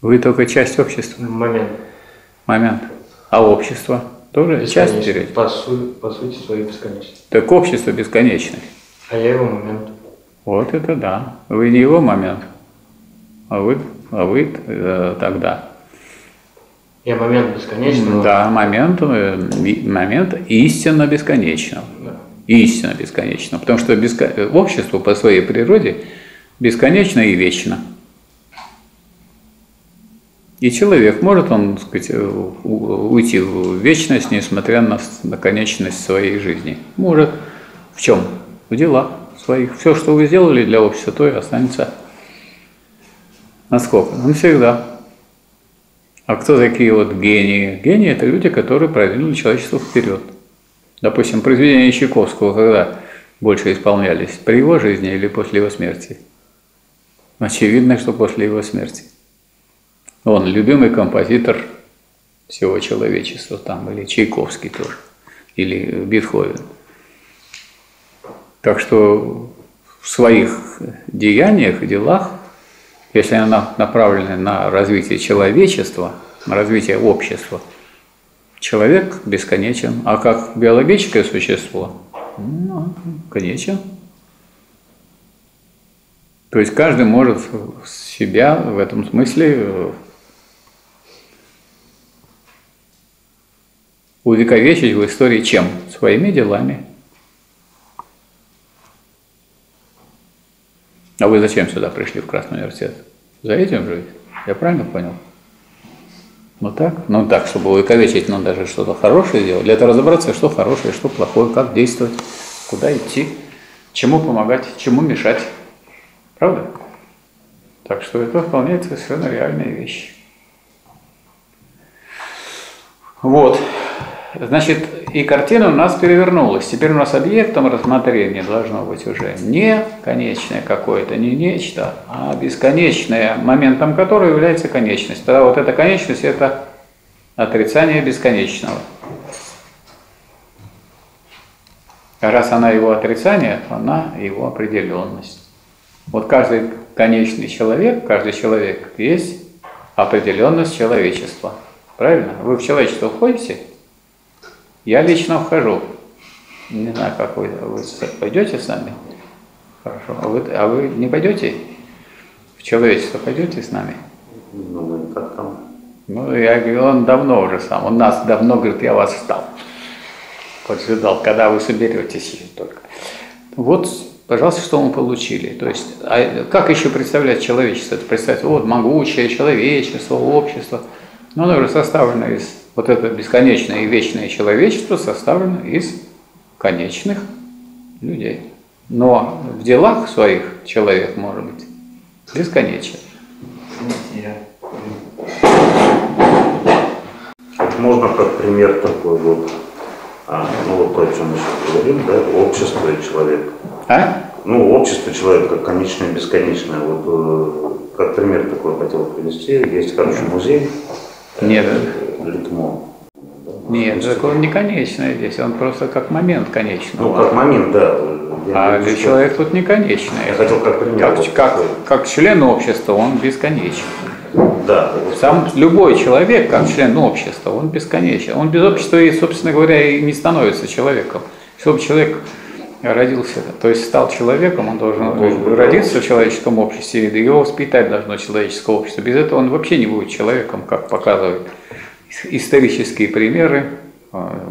Вы только часть общества? Момент. момент. А общество тоже часть теряет. По сути своей бесконечность. Так общество бесконечное. А я его момент. Вот это да. Вы не его момент, а вы тогда. Я момент бесконечного. Да, момент истинно бесконечного. Да. Истинно бесконечного. Потому что общество по своей природе бесконечно и вечно. И человек может, он, так сказать, уйти в вечность, несмотря на конечность своей жизни. Может. В чем? В делах своих. Все, что вы сделали для общества, то и останется. Насколько? Навсегда. А кто такие вот гении? Гении – это люди, которые продвинули человечество вперед. Допустим, произведения Чайковского когда больше исполнялись? При его жизни или после его смерти? Очевидно, что после его смерти. Он любимый композитор всего человечества, там, или Чайковский тоже, или Бетховен. Так что в своих деяниях и делах, если они направлены на развитие человечества, на развитие общества, человек бесконечен. А как биологическое существо, ну, конечен. То есть каждый может себя в этом смысле увековечить в истории чем? Своими делами. А вы зачем сюда пришли, в Красный университет? За этим жить? Я правильно понял? Ну так? Ну так, чтобы увековечить, но даже что-то хорошее делать. Для этого разобраться, что хорошее, что плохое, как действовать, куда идти, чему помогать, чему мешать. Правда? Так что это вполне совершенно реальная вещь. Вот. Значит, и картина у нас перевернулась. Теперь у нас объектом рассмотрения должно быть уже не конечное какое-то, не нечто, а бесконечное, моментом которого является конечность. Тогда вот эта конечность – это отрицание бесконечного. А раз она его отрицание, то она его определенность. Вот каждый конечный человек, есть определенность человечества. Правильно? Вы в человечество входите? Я лично вхожу. Не знаю, как вы пойдете с нами? Хорошо. А вы не пойдете? В человечество пойдете с нами? Ну, как там? Ну, я говорю, он давно уже сам. Он нас давно, говорит, я вас ждал. Поджидал, когда вы соберетесь только. Вот, пожалуйста, что мы получили. То есть, как еще представлять человечество? Это представить, вот, могучее человечество, общество. Но оно уже составлено из... Вот это бесконечное и вечное человечество составлено из конечных людей. Но в делах своих человек может быть бесконечен. Можно как пример такой вот, вот то, о чем мы сейчас говорим, да, общество и человек. А? Ну, общество человека, конечное и бесконечное. Вот как пример такой хотел привести. Есть хороший музей. Нет. Литмо. Нет, так он не конечный здесь, он просто как момент конечный. Ну, как момент, да. А для человека тут не конечный. Я хотел как пример. Как член общества он бесконечен. Да. Сам любой человек, как член общества, он бесконечен. Он без общества, и, собственно говоря, и не становится человеком. Чтобы человек родился, то есть стал человеком, он должен родиться в человеческом обществе, его воспитать должно человеческое общество. Без этого он вообще не будет человеком, как показывает исторические примеры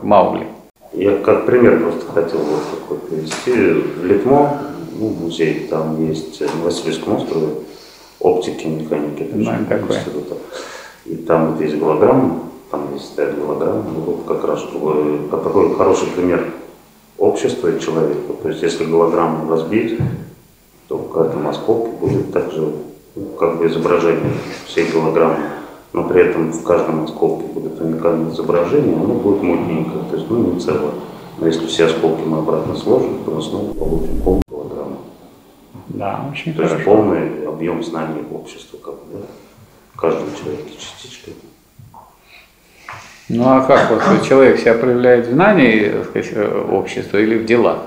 Маугли. Я как пример просто хотел вот такой привести. В Литмо, ну, музей, там есть на Василиевском острове оптики и механики. И там вот есть голограмма, там есть стоят голограмма. Вот как раз такой хороший пример общества и человека. То есть если голограмму разбить, то в каждом осколке будет также как бы изображение всей голограммы. Но при этом в каждом осколке будет уникальное изображение, оно будет мутненькое, то есть, ну, не целое. Но если все осколки мы обратно сложим, то мы снова получим полную голограмму. Да, очень хорошо. То есть полный объем знаний общества, как бы, да? В каждом человеке частичка. Ну а как вот человек себя проявляет в знании, так сказать, общества или в делах,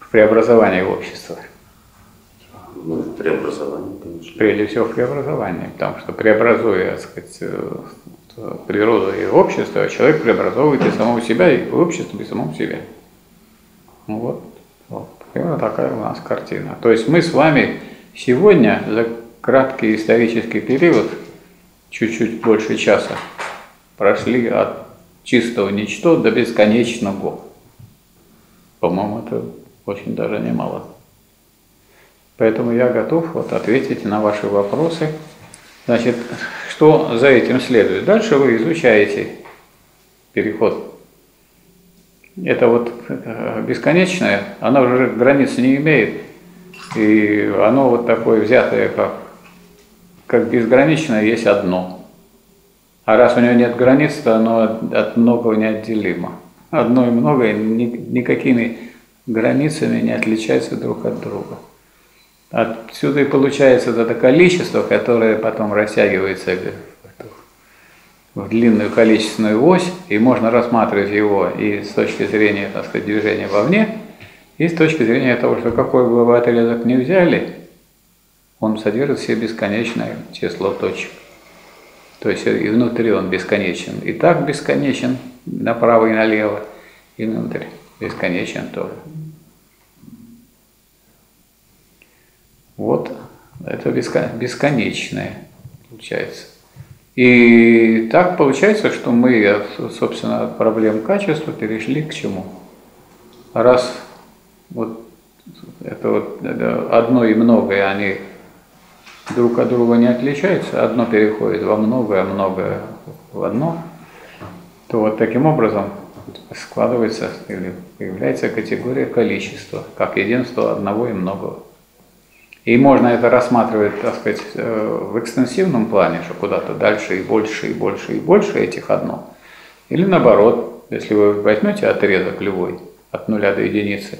в преобразовании общества? Ну, в преобразовании, конечно. Прежде всего в преобразовании, потому что преобразуя, так сказать, природой и обществом, а человек преобразовывает и самого себя, и общество, и самого себя. Ну вот, вот, примерно такая у нас картина. То есть мы с вами сегодня за краткий исторический период, чуть-чуть больше часа, прошли от чистого ничто до бесконечного. По-моему, это очень даже немало. Поэтому я готов вот ответить на ваши вопросы. Значит, что за этим следует? Дальше вы изучаете переход. Это вот бесконечное, оно уже границ не имеет, и оно вот такое взятое, как безграничное, есть одно. А раз у него нет границ, то оно от многого неотделимо. Одно и многое никакими границами не отличается друг от друга. Отсюда и получается это количество, которое потом растягивается в длинную количественную ось, и можно рассматривать его и с точки зрения, так сказать, движения вовне, и с точки зрения того, что какой бы вы отрезок ни взяли, он содержит в себе бесконечное число точек. То есть и внутри он бесконечен, и так бесконечен направо и налево, и внутрь бесконечен тоже. Вот это бесконечное получается. И так получается, что мы, собственно, от проблем качества перешли к чему? Раз вот это вот одно и многое, они друг от друга не отличаются, одно переходит во многое, многое в одно, то вот таким образом складывается или появляется категория количества, как единство одного и многого. И можно это рассматривать, так сказать, в экстенсивном плане, что куда-то дальше и больше, и больше, и больше этих одно. Или наоборот, если вы возьмете отрезок любой, от нуля до единицы,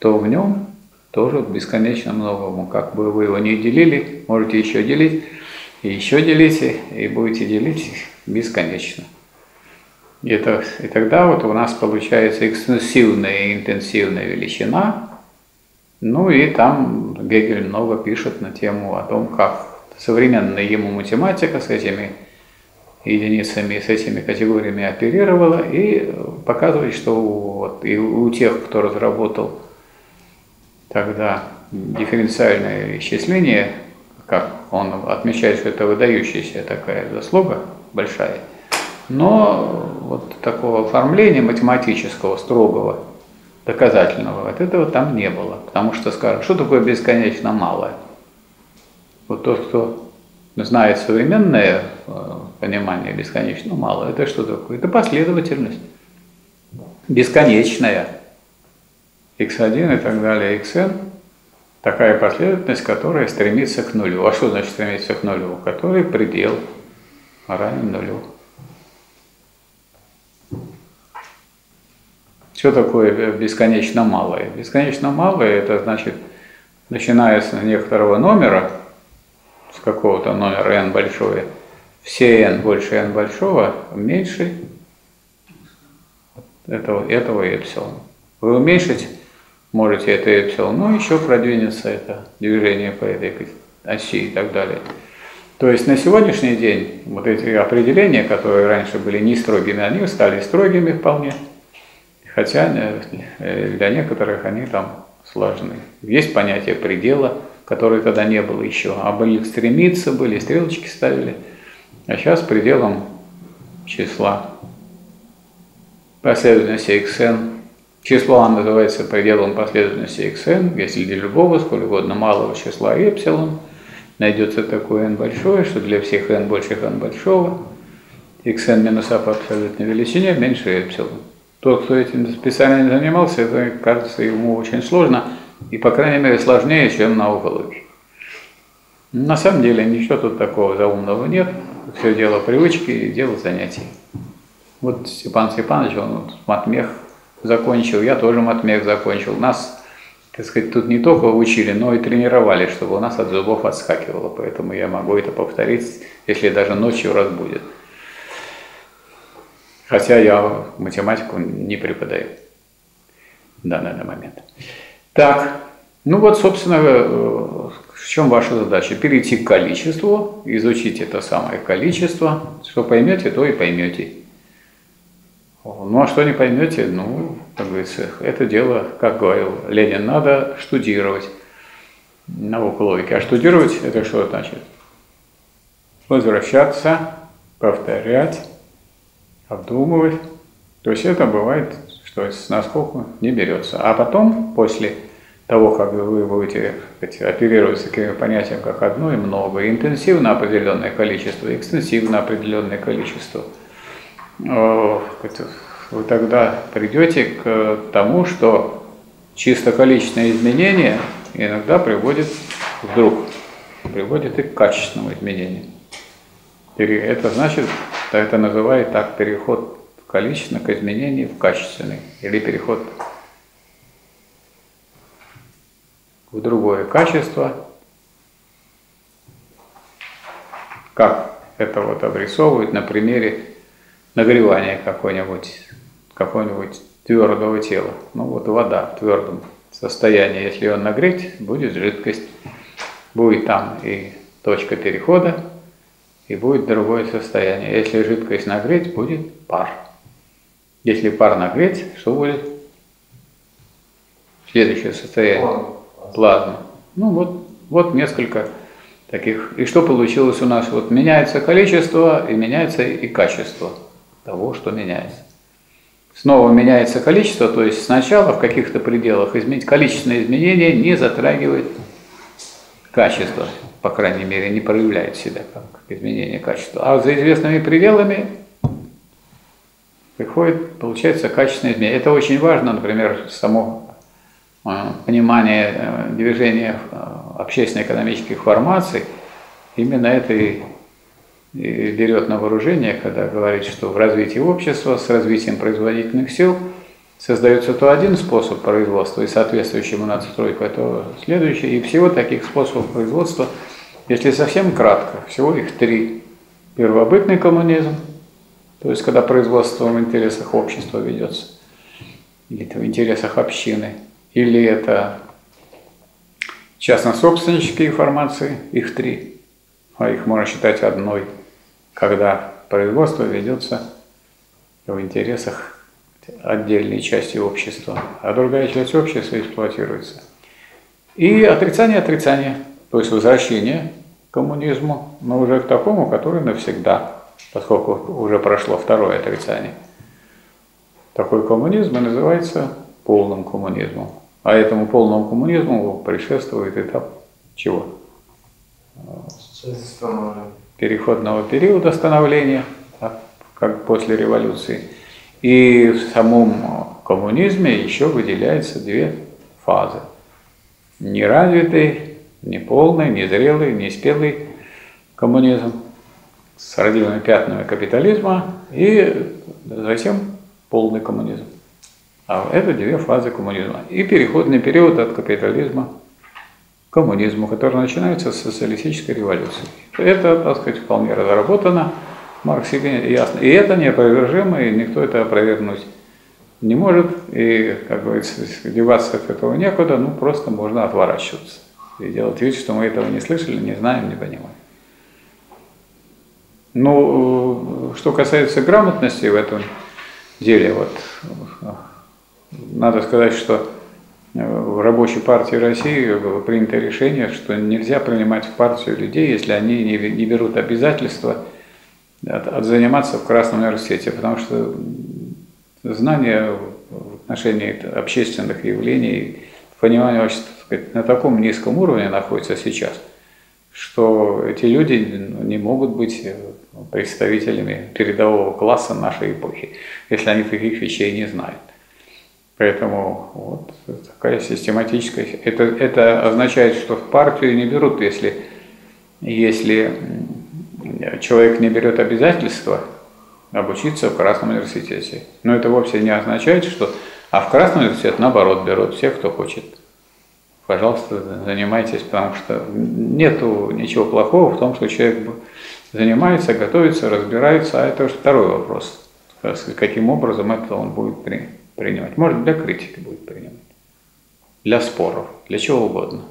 то в нем тоже бесконечно многому. Как бы вы его ни делили, можете еще делить, и будете делить бесконечно. И тогда вот у нас получается экстенсивная и интенсивная величина. Ну и там Гегель много пишет на тему о том, как современная ему математика с этими единицами, с этими категориями оперировала, и показывает, что вот и у тех, кто разработал тогда дифференциальное исчисление, как он отмечает, что это выдающаяся такая заслуга большая, но вот такого оформления математического, строгого, доказательного, от этого там не было. Потому что, скажем, что такое бесконечно малое? Вот тот, кто знает современное понимание бесконечно малое, это что такое? Это последовательность. Бесконечная. Х1 и так далее, Xn. Такая последовательность, которая стремится к нулю. А что значит стремится к нулю? Который предел равен нулю. Что такое бесконечно малое? Бесконечно малое – это значит, начиная с некоторого номера, с какого-то номера n большое, все n больше n большого меньше этого эпсилона. Вы уменьшить можете это эпсилон, но еще продвинется это движение по этой оси и так далее. То есть на сегодняшний день вот эти определения, которые раньше были не строгими, они стали строгими вполне. Хотя для некоторых они там сложны. Есть понятие предела, которое тогда не было еще. А были стремиться, были стрелочки ставили. А сейчас пределом числа последовательности xn. Число n называется пределом последовательности xn. Если для любого, сколь угодно малого числа эпсилон, найдется такое n большое, что для всех n больше n большого. Xn минус a по абсолютной величине меньше эпсилон. Тот, кто этим специально не занимался, это, кажется, ему очень сложно, и, по крайней мере, сложнее, чем наука логики. На самом деле, ничего тут такого заумного нет, все дело привычки и дело занятий. Вот Степан Степанович, он вот матмех закончил, я тоже матмех закончил. Нас, так сказать, тут не только учили, но и тренировали, чтобы у нас от зубов отскакивало, поэтому я могу это повторить, если даже ночью разбудит. Хотя я математику не преподаю в данный момент. Так, ну вот, собственно, В чем ваша задача? Перейти к количеству, изучить это самое количество. Что поймете, то и поймете. Ну а что не поймете, ну, как говорится, это дело, как говорил Ленин, надо штудировать науку логики. А штудировать это что значит? Возвращаться, повторять, обдумывать. То есть это бывает, что насколько не берется. А потом, после того, как вы будете оперировать с такими понятиями, как одно и много, интенсивно определенное количество, экстенсивно определенное количество, вы тогда придете к тому, что чисто количественное изменение иногда приводит и к качественному изменению. Это значит, это называют так переход количественных изменений в качественный, или переход в другое качество, как это вот обрисовывают на примере нагревания какого-нибудь твердого тела. Ну вот вода в твердом состоянии, если ее нагреть, будет жидкость, будет там и точка перехода, и будет другое состояние. Если жидкость нагреть, будет пар. Если пар нагреть, что будет? Следующее состояние. Плазма. Ну вот несколько таких. И что получилось у нас? Вот меняется количество, и меняется и качество того, что меняется. Снова меняется количество, то есть сначала в каких-то пределах изменить. Количественное изменение не затрагивает качество, по крайней мере, не проявляет себя как изменение качества. А за известными пределами получается качественное изменение. Это очень важно, например, само понимание движения общественно-экономических формаций. Именно это и берет на вооружение, когда говорит, что в развитии общества с развитием производительных сил создается то один способ производства и соответствующему надстройку, а то следующий. И всего таких способов производства, если совсем кратко, всего их три. Первобытный коммунизм, то есть когда производство в интересах общества ведется, или в интересах общины, или это частно-собственнические формации, их три, а их можно считать одной, когда производство ведется в интересах отдельной части общества, а другая часть общества эксплуатируется. И отрицание, то есть возвращение к коммунизму, но уже к такому, который навсегда, поскольку уже прошло второе отрицание. Такой коммунизм и называется полным коммунизмом. А этому полному коммунизму предшествует этап чего? Переходного периода становления, как после революции. И в самом коммунизме еще выделяются две фазы. Неразвитый, неполный, незрелый, неспелый коммунизм с родимыми пятнами капитализма и затем полный коммунизм. А это две фазы коммунизма. И переходный период от капитализма к коммунизму, который начинается с социалистической революции. Это, так сказать, вполне разработано. Маркс ясно. И это неопровержимо, и никто это опровергнуть не может. И, как говорится, деваться от этого некуда, ну просто можно отворачиваться. И делать вид, что мы этого не слышали, не знаем, не понимаем. Ну, что касается грамотности в этом деле, вот надо сказать, что в Рабочей партии России было принято решение, что нельзя принимать в партию людей, если они не берут обязательства заниматься в Красном университете, потому что знания в отношении общественных явлений, понимание общества, так сказать, на таком низком уровне находится сейчас, что эти люди не могут быть представителями передового класса нашей эпохи, если они таких вещей не знают. Поэтому вот такая систематическая... Это означает, что в партию не берут, если человек не берет обязательства обучиться в Красном университете. Но это вовсе не означает, что... А в Красный университет, наоборот, берут всех, кто хочет. Пожалуйста, занимайтесь, потому что нет ничего плохого в том, что человек занимается, готовится, разбирается, а это уже второй вопрос. Каким образом это он будет принимать? Может, для критики будет принимать, для споров, для чего угодно.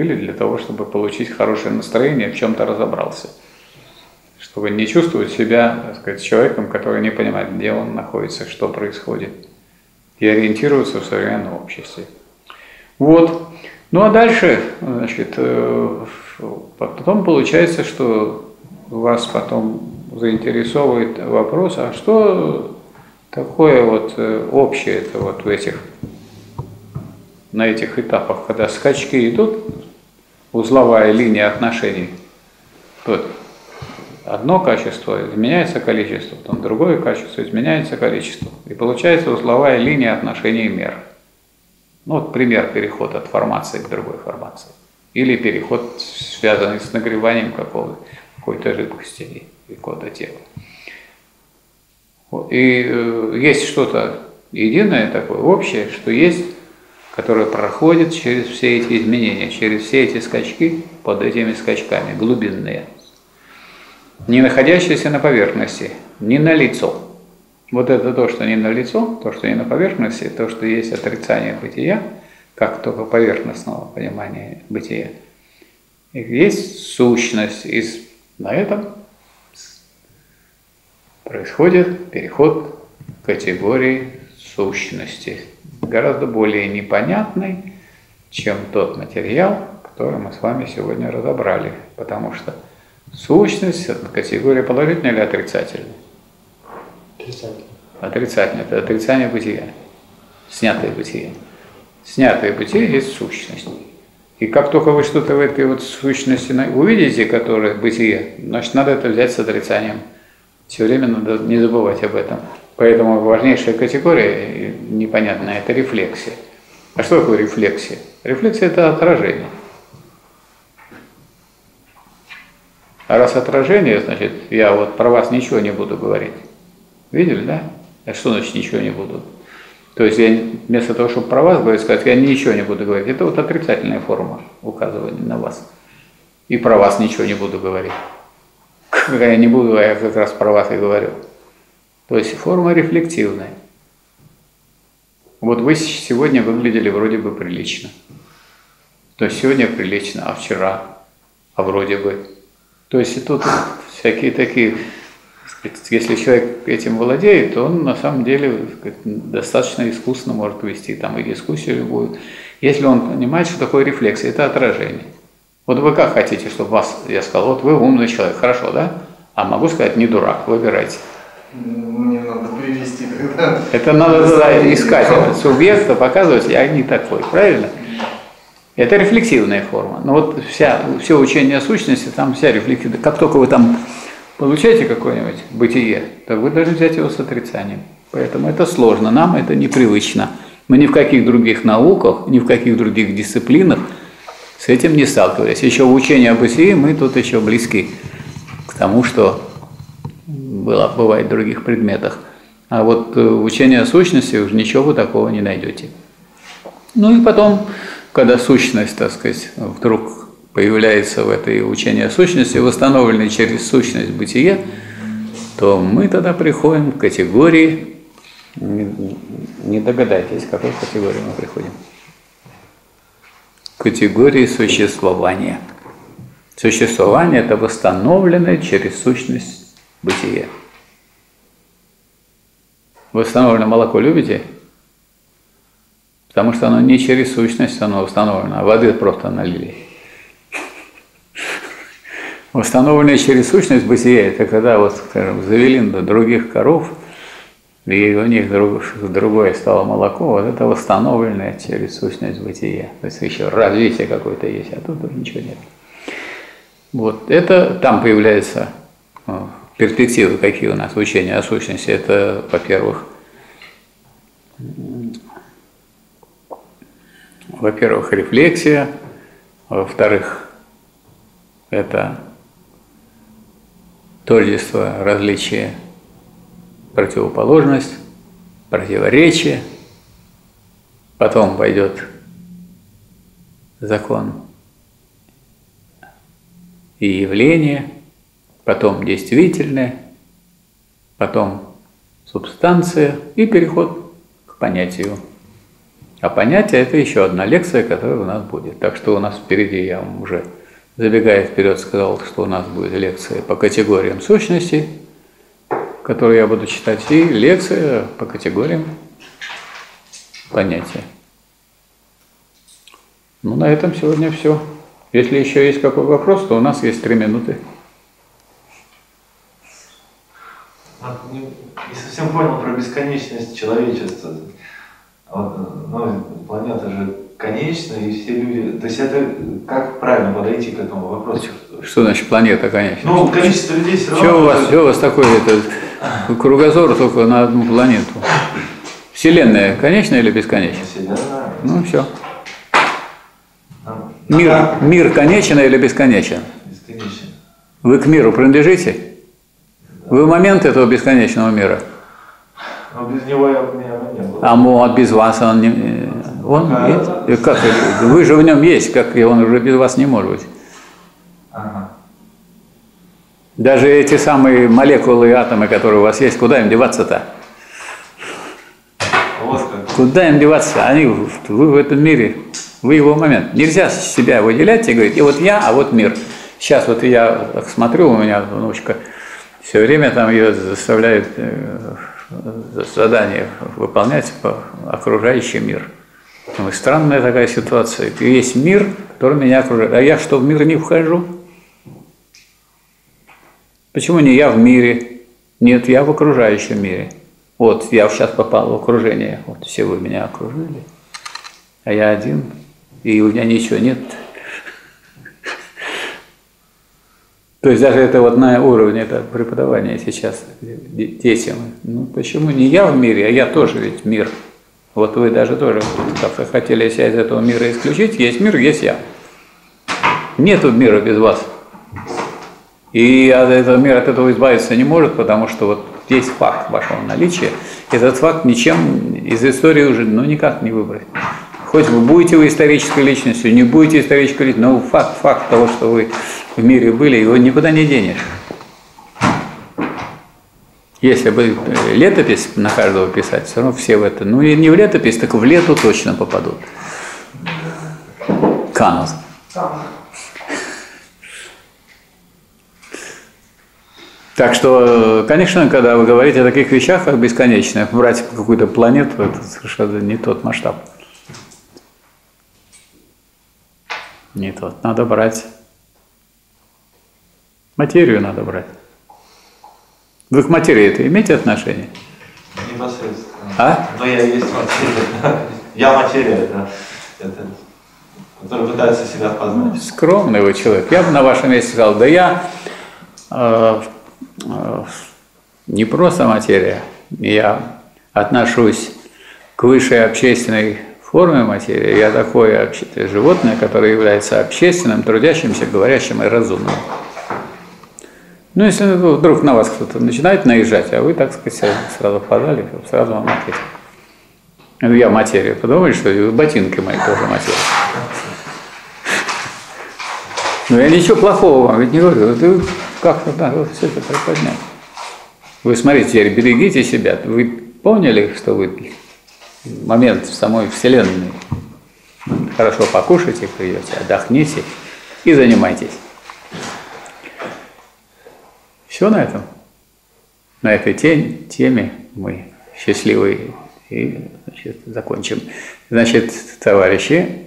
или для того, чтобы получить хорошее настроение, в чем-то разобрался. Чтобы не чувствовать себя, так сказать, человеком, который не понимает, где он находится, что происходит, и ориентироваться в современном обществе. Вот. Ну а дальше, значит, потом получается, что вас потом заинтересовывает вопрос, а что такое вот общее это вот в этих, на этих этапах, когда скачки идут, узловая линия отношений, вот. Одно качество, изменяется количество, потом другое качество, изменяется количество. И получается узловая линия отношений мер. Ну вот пример, переход от формации к другой формации. Или переход, связанный с нагреванием какой-то жидкости и кода тела. И есть что-то единое такое, общее, что есть, которое проходит через все эти изменения, через все эти скачки, под этими скачками, глубинные. Не находящиеся на поверхности, не на лицо. Вот это то, что не на лицо, то, что не на поверхности, то, что есть отрицание бытия, как только поверхностного понимания бытия. И есть сущность, и на этом происходит переход к категории сущности, гораздо более непонятной, чем тот материал, который мы с вами сегодня разобрали, потому что сущность – это категория положительная или отрицательная? Отрицательная. Отрицательная – это отрицание бытия, снятое бытие. Снятое бытие есть сущность. И как только вы что-то в этой вот сущности увидите, которое бытие, значит, надо это взять с отрицанием. Все время надо не забывать об этом. Поэтому важнейшая категория непонятная – это рефлексия. А что такое рефлексия? Рефлексия – это отражение. А раз отражение, значит, я вот про вас ничего не буду говорить. Видели, да? А что значит ничего не буду? То есть я вместо того, чтобы про вас говорить, сказать, я ничего не буду говорить. Это вот отрицательная форма указывания на вас. И про вас ничего не буду говорить. Когда я не буду, а я как раз про вас и говорю. То есть форма рефлективная. Вот вы сегодня выглядели вроде бы прилично. То есть сегодня прилично, а вчера, а вроде бы... То есть и тут всякие такие, если человек этим владеет, то он на самом деле достаточно искусно может вести там и дискуссию любую. Если он понимает, что такое рефлексия, это отражение. Вот вы как хотите, чтобы вас, я сказал, вот вы умный человек, хорошо, да? А могу сказать, не дурак, выбирайте. Мне надо привести, когда... Это надо искать субъекта, показывать, я не такой, правильно? Это рефлексивная форма. Но вот все учение о сущности, там вся рефлексия. Как только вы там получаете какое-нибудь бытие, то вы должны взять его с отрицанием. Поэтому это сложно, нам это непривычно. Мы ни в каких других науках, ни в каких других дисциплинах с этим не сталкивались. Еще в учении о бытии мы тут еще близки к тому, что бывает в других предметах. А вот в учении о сущности уже ничего вы такого не найдете. Ну и потом... Когда сущность, так сказать, вдруг появляется в этой учении о сущности, восстановленной через сущность бытия, то мы тогда приходим к категории, не догадайтесь, к какой категории мы приходим, к категории существования. Существование – это восстановленное через сущность бытия. Восстановленное молоко любите? Потому что оно не через сущность, оно установлено, а воды просто налили. Установленное через сущность бытия, это когда, вот, скажем, завели до других коров, и у них другое стало молоко, вот это восстановленное через сущность бытия. То есть еще развитие какое-то есть, а тут ничего нет. Вот это там появляются перспективы, какие у нас в учении о сущности. Это, во-первых, рефлексия, во-вторых, это тождество, различие, противоположность, противоречие, потом пойдет закон и явление, потом действительное, потом субстанция и переход к понятию. А понятие – это еще одна лекция, которая у нас будет. Так что у нас впереди, я вам уже, забегая вперед, сказал, что у нас будет лекция по категориям сущности, которую я буду читать, и лекция по категориям понятия. Ну, на этом сегодня все. Если еще есть какой вопрос, то у нас есть 3 минуты. Не совсем понял про бесконечность человечества. Вот, ну, планета же конечна, и все люди... То есть это как правильно подойти к этому вопросу? Что значит планета конечна? Ну, количество людей все равно... Что у вас такое? Это кругозор только на одну планету. Вселенная конечна или бесконечна? Вселенная. Ну, все. Мир конечен или бесконечен? Бесконечен. Вы к миру принадлежите? Вы момент этого бесконечного мира? Но без него я бы не был. А без вас он не... Он есть? Как? Вы же в нем есть, как и он уже без вас не может быть. Ага. Даже эти самые молекулы и атомы, которые у вас есть, куда им деваться-то? Вот как. Куда им деваться? Вы в этом мире, вы его момент. Нельзя себя выделять и говорить, и вот я, а вот мир. Сейчас вот я так смотрю, у меня внучка... Все время там ее заставляют задание выполнять по окружающий мир. Ну, странная такая ситуация. Есть мир, который меня окружает. А я что, в мир не вхожу? Почему не я в мире? Нет, я в окружающем мире. Вот, я сейчас попал в окружение. Вот, все вы меня окружили. А я один, и у меня ничего нет. То есть даже это вот на уровне преподавания сейчас детям. Ну почему не я в мире, а я тоже ведь мир. Вот вы даже тоже как-то хотели себя из этого мира исключить. Есть мир, есть я. Нету мира без вас. И мир от этого избавиться не может, потому что вот есть факт вашего наличия. Этот факт ничем из истории уже никак не выбрать. Хоть вы будете вы исторической личностью, не будете исторической личностью, но факт того, что вы в мире были, его никуда не денешь. Если бы летопись на каждого писать, все равно все в это. Ну и не в летопись, так в лету точно попадут. Канус. Так что, конечно, когда вы говорите о таких вещах, как бесконечных, брать какую-то планету, это совершенно не тот масштаб. Не тот. Надо брать. Материю надо брать. Вы к материи-то имеете отношение? Непосредственно. А? Но я есть материя. Я материя, да. Это, который пытается себя познать. Ну, скромный вы человек. Я бы на вашем месте сказал, да я не просто материя. Я отношусь к высшей общественной формы материи. Я такое животное, которое является общественным, трудящимся, говорящим и разумным. Ну, если вдруг на вас кто-то начинает наезжать, а вы, так сказать, сразу подали, сразу вам ответили. Ну, я материя. Подумали, что ботинки мои тоже материя. Но я ничего плохого вам ведь не говорю. Вы как-то надо все это приподнять. Вы смотрите теперь, берегите себя. Вы помнили, что вы... момент в самой Вселенной. Хорошо покушайте, придете, отдохните и занимайтесь. Все на этом. На этой теме мы счастливы и, значит, закончим. Значит, товарищи,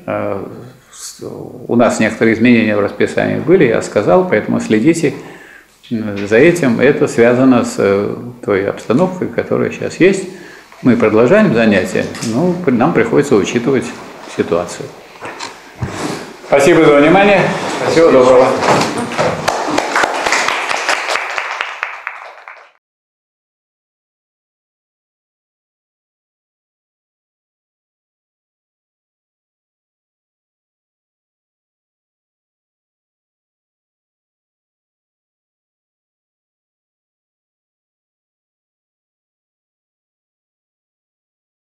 у нас некоторые изменения в расписании были, я сказал, поэтому следите за этим. Это связано с той обстановкой, которая сейчас есть. Мы продолжаем занятия, но нам приходится учитывать ситуацию. Спасибо за внимание. Всего доброго.